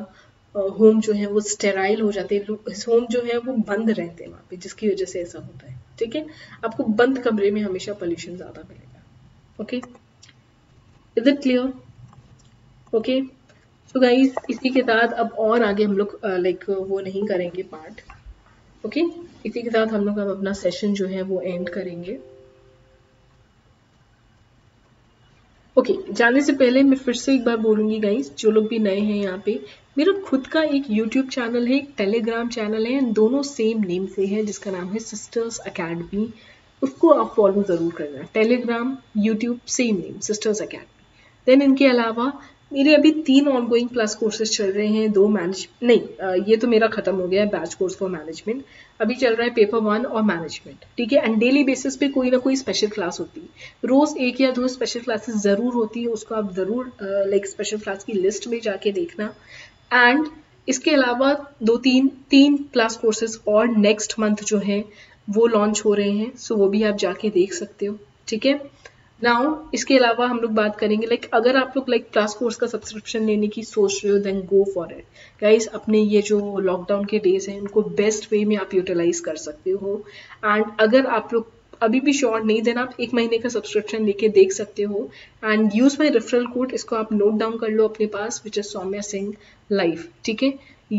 होम uh, जो है वो स्टेराइल हो जाते हैं, होम जो है वो बंद रहते हैं वहाँ पे, जिसकी वजह से ऐसा होता है, ठीक है। आपको बंद कमरे में हमेशा पोल्यूशन ज़्यादा मिलेगा। Okay, is it clear? Okay, तो so गाइज इसी के साथ अब और आगे हम लोग लाइक वो नहीं करेंगे पार्ट। ओके, इसी के साथ हम लोग अब अपना सेशन जो है वो एंड करेंगे। ओके, okay, जाने से पहले मैं फिर से एक बार बोलूँगी गाइज, जो लोग भी नए हैं यहाँ पे, मेरा खुद का एक यूट्यूब चैनल है, एक टेलीग्राम चैनल है, दोनों सेम नेम से है, जिसका नाम है सिस्टर्स अकेडमी। उसको आप फॉलो ज़रूर करना। Telegram, YouTube same name, Sisters Academy. Then इनके अलावा मेरे अभी तीन ऑनगोइंग प्लस कोर्सेज चल रहे हैं, दो मैनेज नहीं ये तो मेरा खत्म हो गया है, बैच कोर्स फॉर मैनेजमेंट, अभी चल रहा है पेपर वन और मैनेजमेंट, ठीक है। एंड डेली बेसिस पे कोई ना कोई स्पेशल क्लास होती है, रोज़ एक या दो स्पेशल क्लासेस ज़रूर होती है, उसको आप ज़रूर लाइक स्पेशल क्लास की लिस्ट में जाके देखना। एंड इसके अलावा दो तीन तीन प्लस कोर्सेज और नेक्स्ट मंथ जो है वो लॉन्च हो रहे हैं, सो वो भी आप जाके देख सकते हो, ठीक है। नाउ इसके अलावा हम लोग बात करेंगे लाइक like, अगर आप लोग लाइक क्लास कोर्स का सब्सक्रिप्शन लेने की सोच रहे हो, then go for it guys. अपने ये जो लॉकडाउन के डेज हैं उनको बेस्ट वे में आप यूटिलाइज कर सकते हो। एंड अगर आप लोग अभी भी श्योर नहीं, देन आप एक महीने का सब्सक्रिप्शन लेके देख सकते हो। And use my referral code, इसको आप नोट डाउन कर लो अपने पास, which is Saumya Singh live, ठीक है।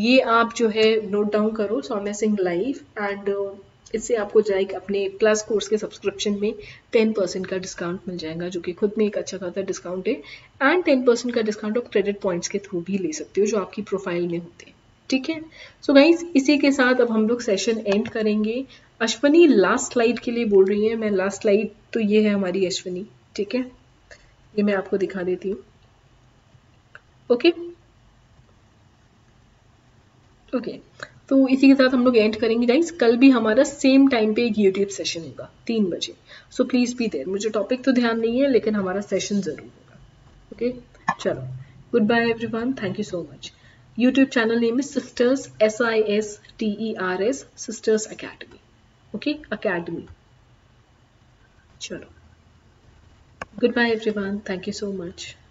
ये आप जो है नोट डाउन करो, सौम्या सिंह लाइव, एंड इससे आपको जाएगा अपने क्लास कोर्स के सब्सक्रिप्शन में टेन परसेंट का डिस्काउंट मिल जाएगा, जो कि खुद में एक अच्छा खासा डिस्काउंट है। एंड टेन परसेंट का डिस्काउंट आप क्रेडिट पॉइंट्स के थ्रू भी ले सकते हो, जो आपकी प्रोफाइल में होते हैं, ठीक है। सो गाइज इसी के साथ अब हम लोग सेशन एंड करेंगे। अश्वनी लास्ट स्लाइड के लिए बोल रही है, मैं लास्ट स्लाइड तो ये है हमारी अश्वनी, ठीक है, ये मैं आपको दिखा देती हूँ। ओके ओके तो इसी के साथ हम लोग एंड करेंगे गाइज। कल भी हमारा सेम टाइम पे एक यूट्यूब सेशन होगा तीन बजे, सो प्लीज़ बी देयर। मुझे टॉपिक तो ध्यान नहीं है, लेकिन हमारा सेशन ज़रूर होगा। ओके चलो, good bye everyone, thank you so much. YouTube channel name is sisters, S I S T E R S, sisters academy. Okay academy, चलो good bye everyone, thank you so much.